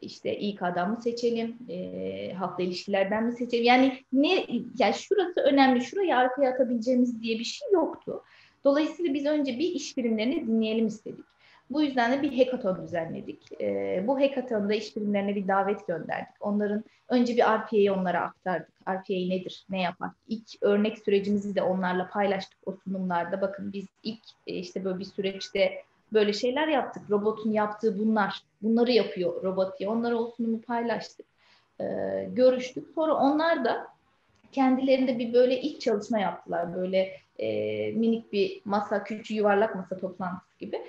işte İK'dan mı seçelim, halkla ilişkilerden mi seçelim? Yani şurası önemli, şurayı arkaya atabileceğimiz diye bir şey yoktu. Dolayısıyla biz önce bir iş birimlerini dinleyelim istedik. Bu yüzden de bir hackathon düzenledik. Bu hackathon'da iş birimlerine bir davet gönderdik. Onların önce bir RPA'yı onlara aktardık. RPA nedir, ne yapar? İlk örnek sürecimizi de onlarla paylaştık o sunumlarda. Bakın biz ilk işte böyle bir süreçte böyle şeyler yaptık. Robotun yaptığı bunlar. Bunları yapıyor robot diye. Onlara o sunumu paylaştık. Görüştük. Sonra onlar da kendilerinde bir böyle ilk çalışma yaptılar. Böyle minik bir masa, küçük yuvarlak masa toplantısı gibi.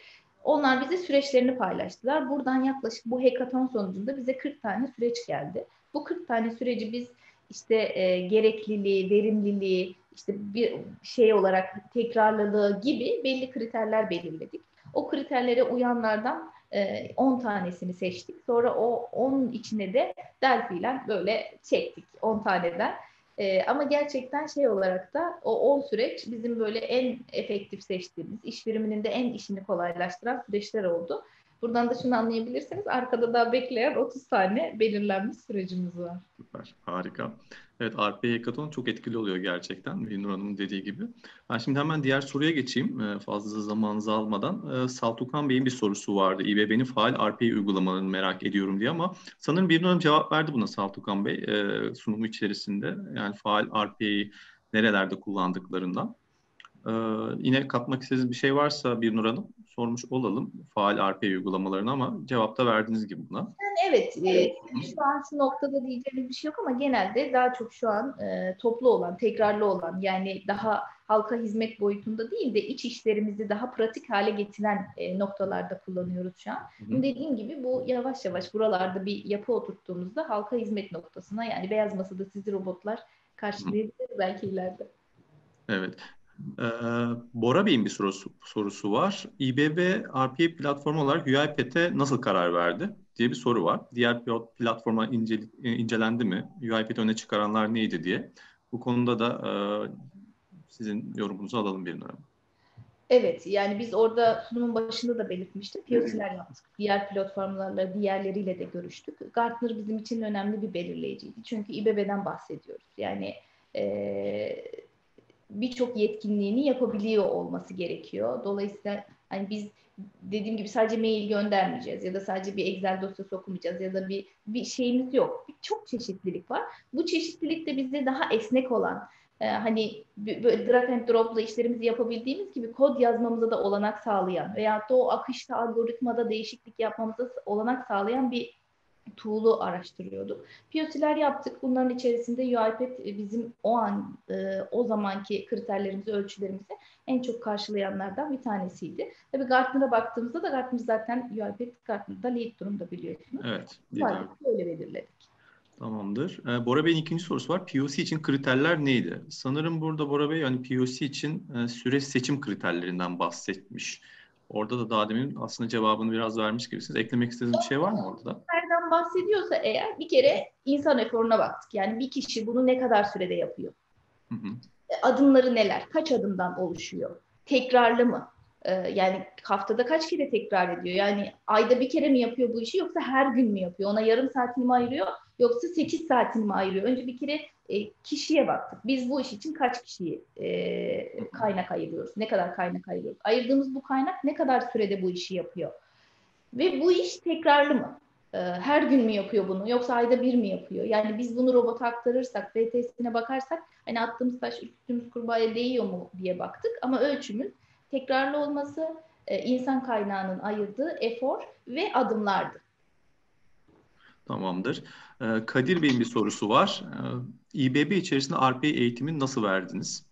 Onlar bize süreçlerini paylaştılar. Buradan yaklaşık bu hackathon sonucunda bize 40 tane süreç geldi. Bu 40 tane süreci biz işte gerekliliği, verimliliği, işte bir şey olarak tekrarlılığı gibi belli kriterler belirledik. O kriterlere uyanlardan 10 tanesini seçtik. Sonra o 10 içine de Delphi'yle böyle çektik 10 taneden. Ama gerçekten şey olarak da o 10 süreç bizim böyle en efektif seçtiğimiz, iş biriminin de en işini kolaylaştıran süreçler oldu. Buradan da şunu anlayabilirsiniz. Arkada da bekleyen 30 tane belirlenmiş sürecimiz var. Süper, harika. Evet, RPA Hackathon çok etkili oluyor gerçekten. Birnur Hanım'ın dediği gibi. Ben şimdi hemen diğer soruya geçeyim fazla zamanınızı almadan. Saltukan Bey'in bir sorusu vardı. İBB'nin faal RPA uygulamalarını merak ediyorum diye ama sanırım Birnur Hanım cevap verdi buna Saltukan Bey sunumu içerisinde. Yani faal RPA'yı nerelerde kullandıklarından. Yine katmak istediğiniz bir şey varsa Birnur Hanım sormuş olalım faal RPA uygulamalarını ama cevapta verdiğiniz gibi buna. Yani evet, şu an şu noktada diyeceğimiz bir şey yok ama genelde daha çok şu an toplu olan, tekrarlı olan yani daha halka hizmet boyutunda değil de iç işlerimizi daha pratik hale getiren noktalarda kullanıyoruz şu an. Hı-hı. Dediğim gibi bu yavaş yavaş buralarda bir yapı oturttuğumuzda halka hizmet noktasına yani beyaz masada sizi robotlar karşılayabilir belki ileride. Evet. Bora Bey'in bir sorusu var. İBB RPA platformu olarak UiPath'e nasıl karar verdi diye bir soru var. Diğer platforma incelendi mi? UiPath'i öne çıkaranlar neydi diye. Bu konuda da sizin yorumunuzu alalım Birnur Hanım. Evet, yani biz orada sunumun başında da belirtmiştik. POC'ler yaptık. Diğer platformlarla, diğerleriyle de görüştük. Gartner bizim için önemli bir belirleyiciydi. Çünkü İBB'den bahsediyoruz. Yani birçok yetkinliğini yapabiliyor olması gerekiyor. Dolayısıyla hani biz dediğim gibi sadece mail göndermeyeceğiz ya da sadece bir Excel dosyası okumayacağız ya da bir şeyimiz yok. Çok çeşitlilik var. Bu çeşitlilik de bize daha esnek olan hani böyle drag and drop'la işlerimizi yapabildiğimiz gibi kod yazmamıza da olanak sağlayan veyahut da o akışta algoritmada değişiklik yapmamıza olanak sağlayan bir tool'u araştırıyorduk. POC'ler yaptık. Bunların içerisinde UiPath bizim o zamanki kriterlerimizi, ölçülerimizi en çok karşılayanlardan bir tanesiydi. Tabii Gartner'a baktığımızda da Gartner zaten UiPath Gartner'da lead durumda biliyorsunuz. Evet. Böyle belirledik. Tamamdır. Bora Bey'in ikinci sorusu var. POC için kriterler neydi? Sanırım burada Bora Bey yani POC için süreç seçim kriterlerinden bahsetmiş. Orada da daha demin aslında cevabını biraz vermiş gibisiniz. Eklemek istediğiniz bir şey var mı orada da? Nereden bahsediyorsa eğer bir kere insan eforuna baktık. Yani bir kişi bunu ne kadar sürede yapıyor? Hı hı. Adımları neler? Kaç adımdan oluşuyor? Tekrarlı mı? Yani haftada kaç kere tekrar ediyor? Yani ayda bir kere mi yapıyor bu işi yoksa her gün mü yapıyor? Ona yarım saatini mi ayırıyor yoksa 8 saatini mi ayırıyor? Önce bir kere kişiye baktık. Biz bu iş için kaç kişiyi kaynak ayırıyoruz? Ne kadar kaynak ayırıyoruz? Ayırdığımız bu kaynak ne kadar sürede bu işi yapıyor? Ve bu iş tekrarlı mı? Her gün mü yapıyor bunu? Yoksa ayda bir mi yapıyor? Yani biz bunu robota aktarırsak, BTS'ine bakarsak hani attığımız taş üstümüz kurbağaya değiyor mu diye baktık. Ama ölçümün tekrarlı olması, insan kaynağının ayırdığı efor ve adımlardı. Tamamdır. Kadir Bey'in bir sorusu var. İBB içerisinde RPA eğitimini nasıl verdiniz?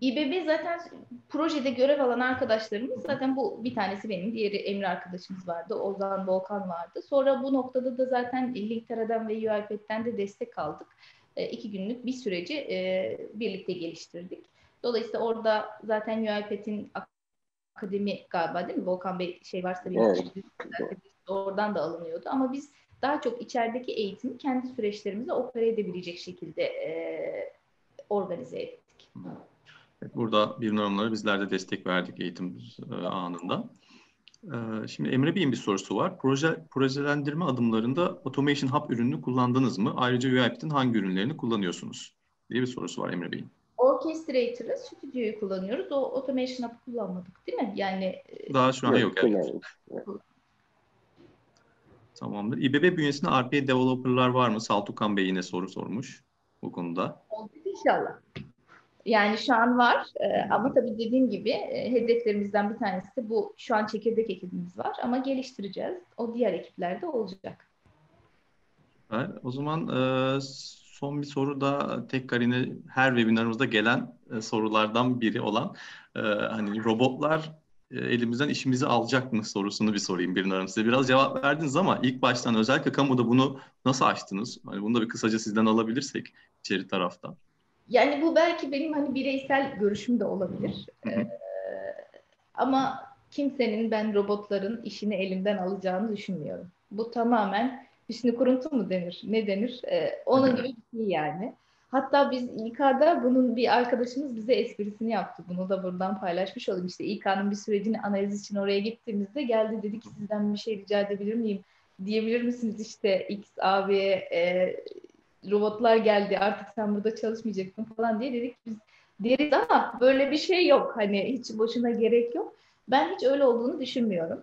İBB zaten projede görev alan arkadaşlarımız zaten bu bir tanesi benim. Diğeri Emre arkadaşımız vardı. Ozan, Volkan vardı. Sonra bu noktada da zaten Linktera'dan ve UiPath'ten de destek aldık. 2 günlük bir süreci birlikte geliştirdik. Dolayısıyla orada zaten UiPath'in akademi galiba değil mi? Volkan Bey şey varsa bir oradan da alınıyordu. Ama biz daha çok içerideki eğitimi kendi süreçlerimize opere edebilecek şekilde organize ettik. Burada Birnur Hanım'lara bizler de destek verdik eğitim anında. Şimdi Emre Bey'in bir sorusu var. Projelendirme adımlarında Automation Hub ürününü kullandınız mı? Ayrıca UiPath'in hangi ürünlerini kullanıyorsunuz diye bir sorusu var Emre Bey'in. Orchestrator'ı, stüdyoyu kullanıyoruz. O Automation Hub'ı kullanmadık değil mi? Yani daha şu an yok. Evet. Tamamdır. İBB bünyesinde RPA developer'lar var mı? Saltukan Bey yine soru sormuş bu konuda. Oldu inşallah. Yani şu an var ama tabii dediğim gibi hedeflerimizden bir tanesi de bu. Şu an çekirdek ekibimiz var ama geliştireceğiz. O diğer ekiplerde olacak. Evet, o zaman son bir soru da tekrar yine her webinarımızda gelen sorulardan biri olan hani robotlar elimizden işimizi alacak mı sorusunu bir sorayım Birnur Hanım. Size biraz cevap verdiniz ama ilk baştan özellikle kamuda bunu nasıl açtınız? Hani bunu da bir kısaca sizden alabilirsek içeri taraftan. Yani bu belki benim hani bireysel görüşüm de olabilir. Ama kimsenin ben robotların işini elimden alacağını düşünmüyorum. Bu tamamen üstüne kuruntu mu denir? Ne denir? Onun gibi bir şey yani. Hatta biz İK'da bunun bir arkadaşımız bize esprisini yaptı. Bunu da buradan paylaşmış olayım. İşte İK'nın bir sürecini analiz için oraya gittiğimizde geldi, dedi ki sizden bir şey rica edebilir miyim? Diyebilir misiniz işte X, A, B, robotlar geldi artık sen burada çalışmayacaksın falan diye dedik. Biz deriz ama böyle bir şey yok. Hani hiç boşuna gerek yok. Ben hiç öyle olduğunu düşünmüyorum.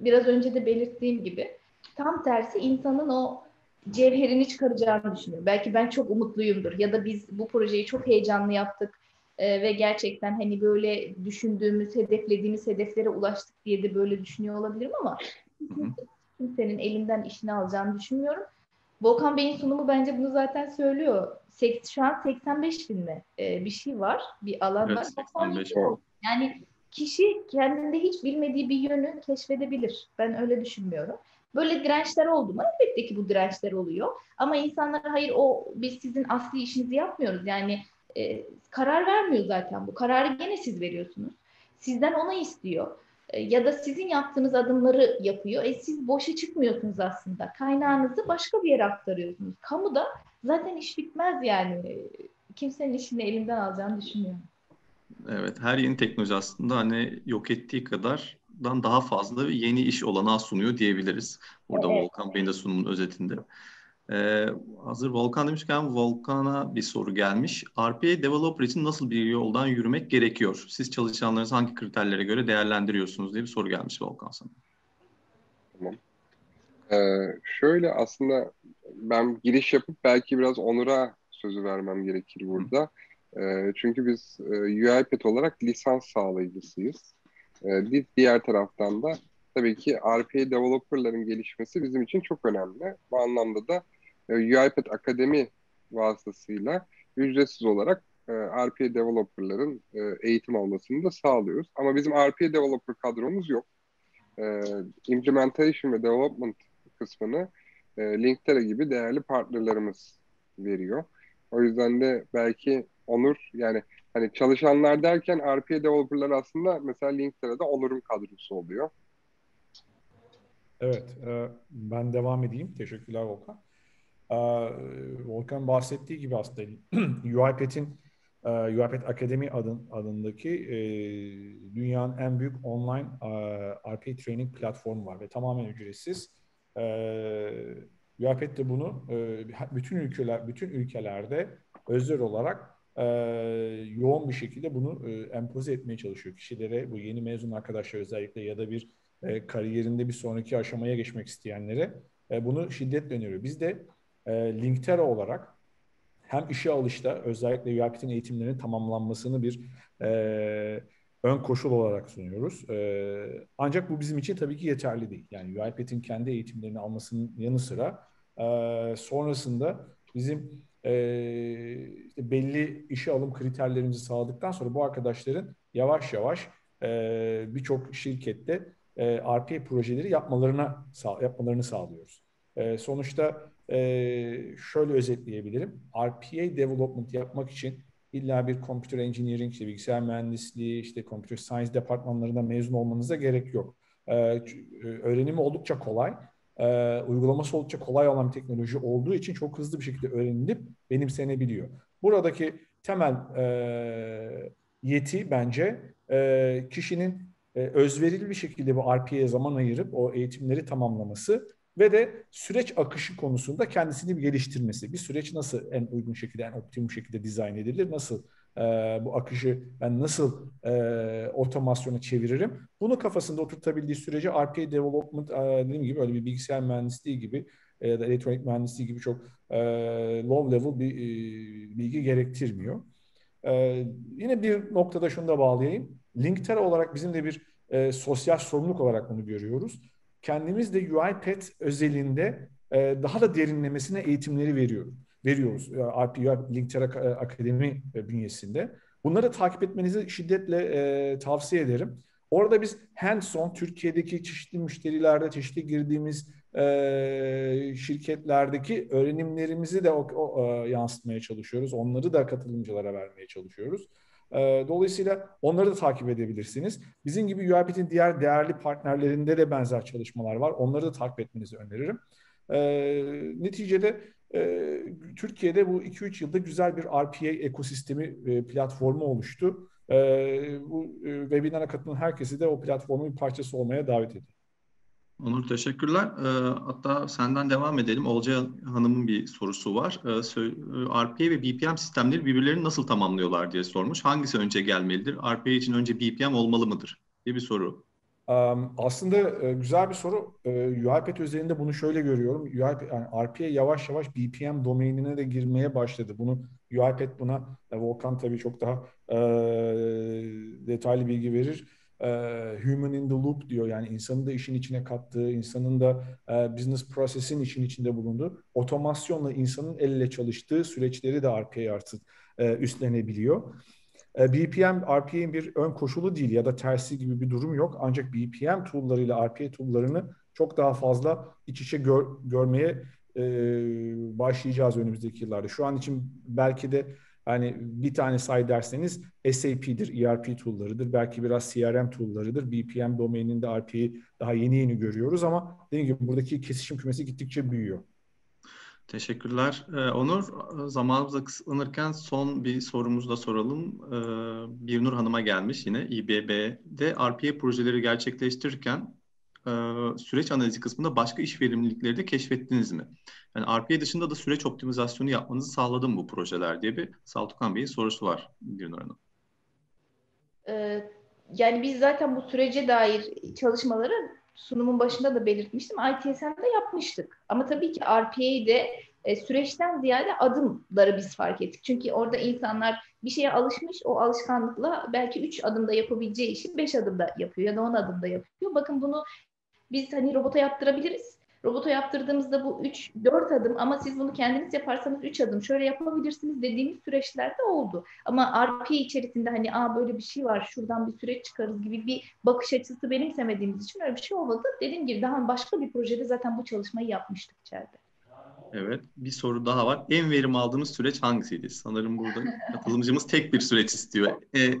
Biraz önce de belirttiğim gibi tam tersi insanın o cevherini çıkaracağını düşünüyorum. Belki ben çok umutluyumdur ya da biz bu projeyi çok heyecanlı yaptık ve gerçekten hani böyle düşündüğümüz, hedeflediğimiz hedeflere ulaştık diye de böyle düşünüyor olabilirim ama kimsenin elinden işini alacağını düşünmüyorum. Volkan Bey'in sunumu bence bunu zaten söylüyor. Şu an 85 bin mi bir şey var, bir alan var. Evet, 85 bin. Yani kişi kendinde hiç bilmediği bir yönü keşfedebilir. Ben öyle düşünmüyorum. Böyle dirençler oldu mu? Elbette ki bu dirençler oluyor. Ama insanlar hayır biz sizin asli işinizi yapmıyoruz. Yani karar vermiyor zaten bu. Kararı gene siz veriyorsunuz. Sizden ona istiyor. Ya da sizin yaptığınız adımları yapıyor. Siz boşa çıkmıyorsunuz aslında. Kaynağınızı başka bir yere aktarıyorsunuz. Kamuda zaten iş bitmez yani. Kimsenin işini elinden alacağını düşünmüyorum. Evet, her yeni teknoloji aslında hani yok ettiği kadardan daha fazla yeni iş olanağı sunuyor diyebiliriz. Burada evet. Volkan Bey'in de sunumun özetinde. Hazır Volkan demişken Volkan'a bir soru gelmiş. RPA developer için nasıl bir yoldan yürümek gerekiyor? Siz çalışanlarınızı hangi kriterlere göre değerlendiriyorsunuz diye bir soru gelmiş Volkan sana. Tamam. Şöyle aslında ben giriş yapıp belki biraz Onur'a sözü vermem gerekir burada. Çünkü biz UiPath olarak lisans sağlayıcısıyız. Bir diğer taraftan da tabii ki RPA developerların gelişmesi bizim için çok önemli. Bu anlamda da UiPath Akademi vasıtasıyla ücretsiz olarak RPA developerların eğitim almasını da sağlıyoruz. Ama bizim RPA developer kadromuz yok. Implementation ve development kısmını Linktera gibi değerli partnerlarımız veriyor. O yüzden de belki Onur, yani hani çalışanlar derken RPA developerlar aslında mesela Linktera'da Onur'un kadrosu oluyor. Evet, ben devam edeyim. Teşekkürler Volkan. Volkan bahsettiği gibi aslında UiPath Akademi adındaki dünyanın en büyük online RPA training platformu var ve tamamen ücretsiz. UiPath de bunu bütün ülkelerde özel olarak yoğun bir şekilde bunu empoze etmeye çalışıyor. Kişilere, bu yeni mezun arkadaşlar özellikle ya da bir kariyerinde bir sonraki aşamaya geçmek isteyenlere bunu şiddetle öneriyor. Biz de Linktera olarak hem işe alışta özellikle UiPath'in eğitimlerinin tamamlanmasını bir ön koşul olarak sunuyoruz. Ancak bu bizim için tabii ki yeterli değil. Yani UiPath'in kendi eğitimlerini almasının yanı sıra sonrasında bizim işte belli işe alım kriterlerimizi sağladıktan sonra bu arkadaşların yavaş yavaş birçok şirkette RPA projeleri yapmalarını sağlıyoruz. Sonuçta şöyle özetleyebilirim. RPA development yapmak için illa bir computer engineering, işte bilgisayar mühendisliği, işte computer science departmanlarından mezun olmanıza gerek yok. Öğrenimi oldukça kolay, uygulaması oldukça kolay olan bir teknoloji olduğu için çok hızlı bir şekilde öğrenilip benimsenebiliyor. Buradaki temel yeti bence kişinin özverili bir şekilde bu RPA'ya zaman ayırıp o eğitimleri tamamlaması ve de süreç akışı konusunda kendisini geliştirmesi. Bir süreç nasıl en uygun şekilde, en optimum şekilde dizayn edilir, nasıl bu akışı ben nasıl otomasyona çeviririm? Bunu kafasında oturtabildiği sürece RPA development dediğim gibi öyle bir bilgisayar mühendisliği gibi ya da elektronik mühendisliği gibi çok low level bir bilgi gerektirmiyor. Yine bir noktada şunu da bağlayayım. Linktera olarak bizim de bir sosyal sorumluluk olarak bunu görüyoruz. Kendimiz de UiPath özelinde daha da derinlemesine eğitimleri veriyoruz. Linktera Akademi bünyesinde. Bunları takip etmenizi şiddetle tavsiye ederim. Orada biz hands-on Türkiye'deki çeşitli müşterilerde, çeşitli girdiğimiz şirketlerdeki öğrenimlerimizi de yansıtmaya çalışıyoruz. Onları da katılımcılara vermeye çalışıyoruz. Dolayısıyla onları da takip edebilirsiniz. Bizim gibi UiPath'in diğer değerli partnerlerinde de benzer çalışmalar var. Onları da takip etmenizi öneririm. Neticede Türkiye'de bu 2-3 yılda güzel bir RPA ekosistemi platformu oluştu. Bu webinara katılan herkesi de o platformun bir parçası olmaya davet ediyorum. Onur, teşekkürler. Hatta senden devam edelim. Olca Hanım'ın bir sorusu var. RPA ve BPM sistemleri birbirlerini nasıl tamamlıyorlar diye sormuş. Hangisi önce gelmelidir? RPA için önce BPM olmalı mıdır diye bir soru. Aslında güzel bir soru. UiPath üzerinde bunu şöyle görüyorum. Yani RPA yavaş yavaş BPM domainine de girmeye başladı. Bunu UiPath buna, Volkan tabii çok daha detaylı bilgi verir. Human in the loop diyor. Yani insanın da işin içine kattığı, insanın da business process'in işin içinde bulunduğu, otomasyonla insanın elle çalıştığı süreçleri de RPA artık üstlenebiliyor. BPM, RPA'nin bir ön koşulu değil ya da tersi gibi bir durum yok. Ancak BPM tool'larıyla RPA tool'larını çok daha fazla iç içe görmeye başlayacağız önümüzdeki yıllarda. Şu an için belki de hani bir tane say derseniz SAP'dir, ERP tool'larıdır, belki biraz CRM tool'larıdır. BPM domaininde RPA'yı daha yeni görüyoruz ama dediğim gibi buradaki kesişim kümesi gittikçe büyüyor. Teşekkürler Onur. Zamanımız kısıtlanırken son bir sorumuzu da soralım. Birnur Hanım'a gelmiş yine İBB'de RPA projeleri gerçekleştirirken süreç analizi kısmında başka iş verimlilikleri de keşfettiniz mi? Yani RPA dışında da süreç optimizasyonu yapmanızı sağladı mı bu projeler diye bir Saltukan Bey'in sorusu var Birnur Hanım. Yani biz zaten bu sürece dair çalışmaları sunumun başında da belirtmiştim. ITSM'de yapmıştık. Ama tabii ki RPA'de süreçten ziyade adımları biz fark ettik. Çünkü orada insanlar bir şeye alışmış, o alışkanlıkla belki 3 adımda yapabileceği işi 5 adımda yapıyor ya da 10 adımda yapıyor. Bakın bunu biz hani robota yaptırabiliriz. Robota yaptırdığımızda bu 3-4 adım ama siz bunu kendiniz yaparsanız 3 adım şöyle yapabilirsiniz dediğimiz süreçlerde oldu. Ama RPA içerisinde hani böyle bir şey var, şuradan bir süreç çıkarız gibi bir bakış açısı benimsemediğimiz için öyle bir şey olmadı. Dediğim gibi daha başka bir projede zaten bu çalışmayı yapmıştık içeride. Evet, bir soru daha var. En verim aldığımız süreç hangisiydi? Sanırım burada katılımcımız tek bir süreç istiyor.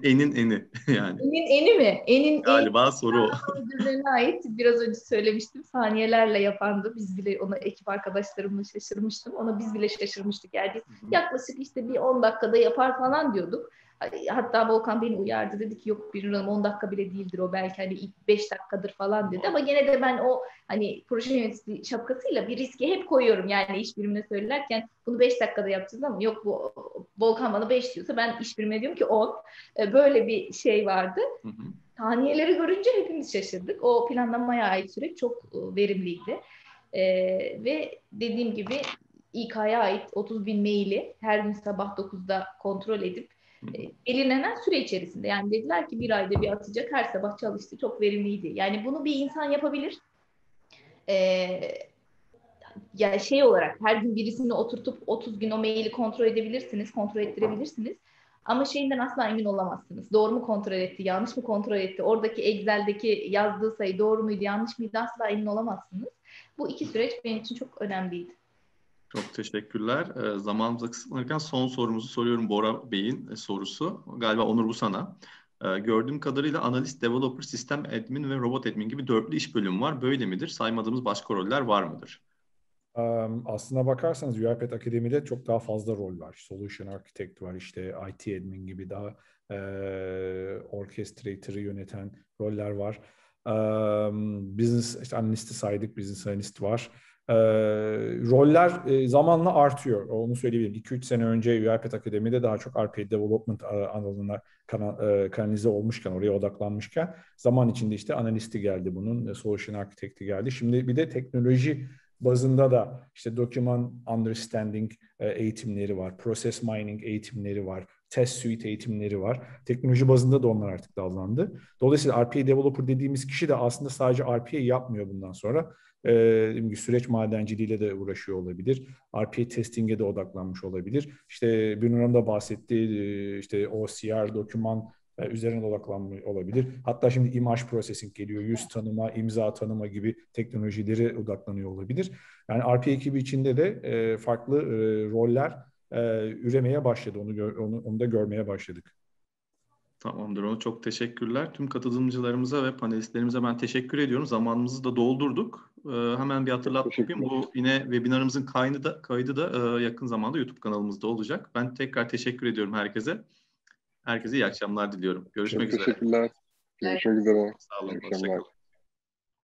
Enin eni yani. Enin eni mi? Enin galiba eni. Soru o. Ödüllerine ait biraz önce söylemiştim. Saniyelerle yapandı. Biz bile ona ekip arkadaşlarımla şaşırmıştım. Ona biz bile şaşırmıştık. Yani biz yaklaşık işte bir 10 dakikada yapar falan diyorduk. Hatta Volkan beni uyardı. Dedi ki yok Birnur Hanım 10 dakika bile değildir o. Belki hani ilk 5 dakikadır falan dedi. Ama gene de ben o hani proje yöneticisi şapkasıyla bir riski hep koyuyorum. Yani iş birimine söylerken bunu 5 dakikada yapacağız ama yok bu Volkan bana 5 diyorsa ben iş birimine diyorum ki 10. Böyle bir şey vardı. Saniyeleri görünce hepimiz şaşırdık. O planlamaya ait süreç çok verimliydi. Ve dediğim gibi İK'ya ait 30.000 maili her gün sabah 9'da kontrol edip belirlenen süre içerisinde. Yani dediler ki bir ayda bir atacak, her sabah çalıştı, çok verimliydi. Yani bunu bir insan yapabilir. Yani şey olarak her gün birisini oturtup 30 gün o maili kontrol edebilirsiniz, kontrol ettirebilirsiniz. Ama şeyinden asla emin olamazsınız. Doğru mu kontrol etti, yanlış mı kontrol etti? Oradaki Excel'deki yazdığı sayı doğru muydu, yanlış mıydı? Asla emin olamazsınız. Bu iki süreç benim için çok önemliydi. Çok teşekkürler. Zamanımıza kısıtlanırken son sorumuzu soruyorum Bora Bey'in sorusu. Galiba Onur bu sana. Gördüğüm kadarıyla analist, developer, sistem admin ve robot admin gibi dörtlü iş bölümü var. Böyle midir? Saymadığımız başka roller var mıdır? Aslına bakarsanız UiPath Akademi'de çok daha fazla rol var. Solution Architect var, işte IT admin gibi daha orchestrator'ı yöneten roller var. Business işte analist'i saydık, business analist var. Roller zamanla artıyor. Onu söyleyebilirim. 2-3 sene önce UiPath Akademi'de daha çok RPA Development alanına kanalize olmuşken, oraya odaklanmışken zaman içinde işte analisti geldi bunun, Solution Architect'i geldi. Şimdi bir de teknoloji bazında da işte Document Understanding eğitimleri var, Process Mining eğitimleri var, Test Suite eğitimleri var. Teknoloji bazında da onlar artık dallandı. Dolayısıyla RPA Developer dediğimiz kişi de aslında sadece RPA yapmıyor bundan sonra. Süreç madenciliğiyle de uğraşıyor olabilir. RPA testing'e de odaklanmış olabilir. İşte Birnur Hanım da bahsettiği işte OCR, doküman üzerine odaklanmış olabilir. Hatta şimdi imaj processing geliyor. Yüz tanıma, imza tanıma gibi teknolojilere odaklanıyor olabilir. Yani RPA ekibi içinde de farklı roller üremeye başladı. Onu da görmeye başladık. Tamamdır, ona çok teşekkürler. Tüm katılımcılarımıza ve panelistlerimize ben teşekkür ediyorum. Zamanımızı da doldurduk. Hemen bir hatırlatma yapayım. Bu yine webinarımızın kaydı da yakın zamanda YouTube kanalımızda olacak. Ben tekrar teşekkür ediyorum herkese. Herkese iyi akşamlar diliyorum. Görüşmek üzere. Teşekkürler. Görüşmek üzere. Sağ olun.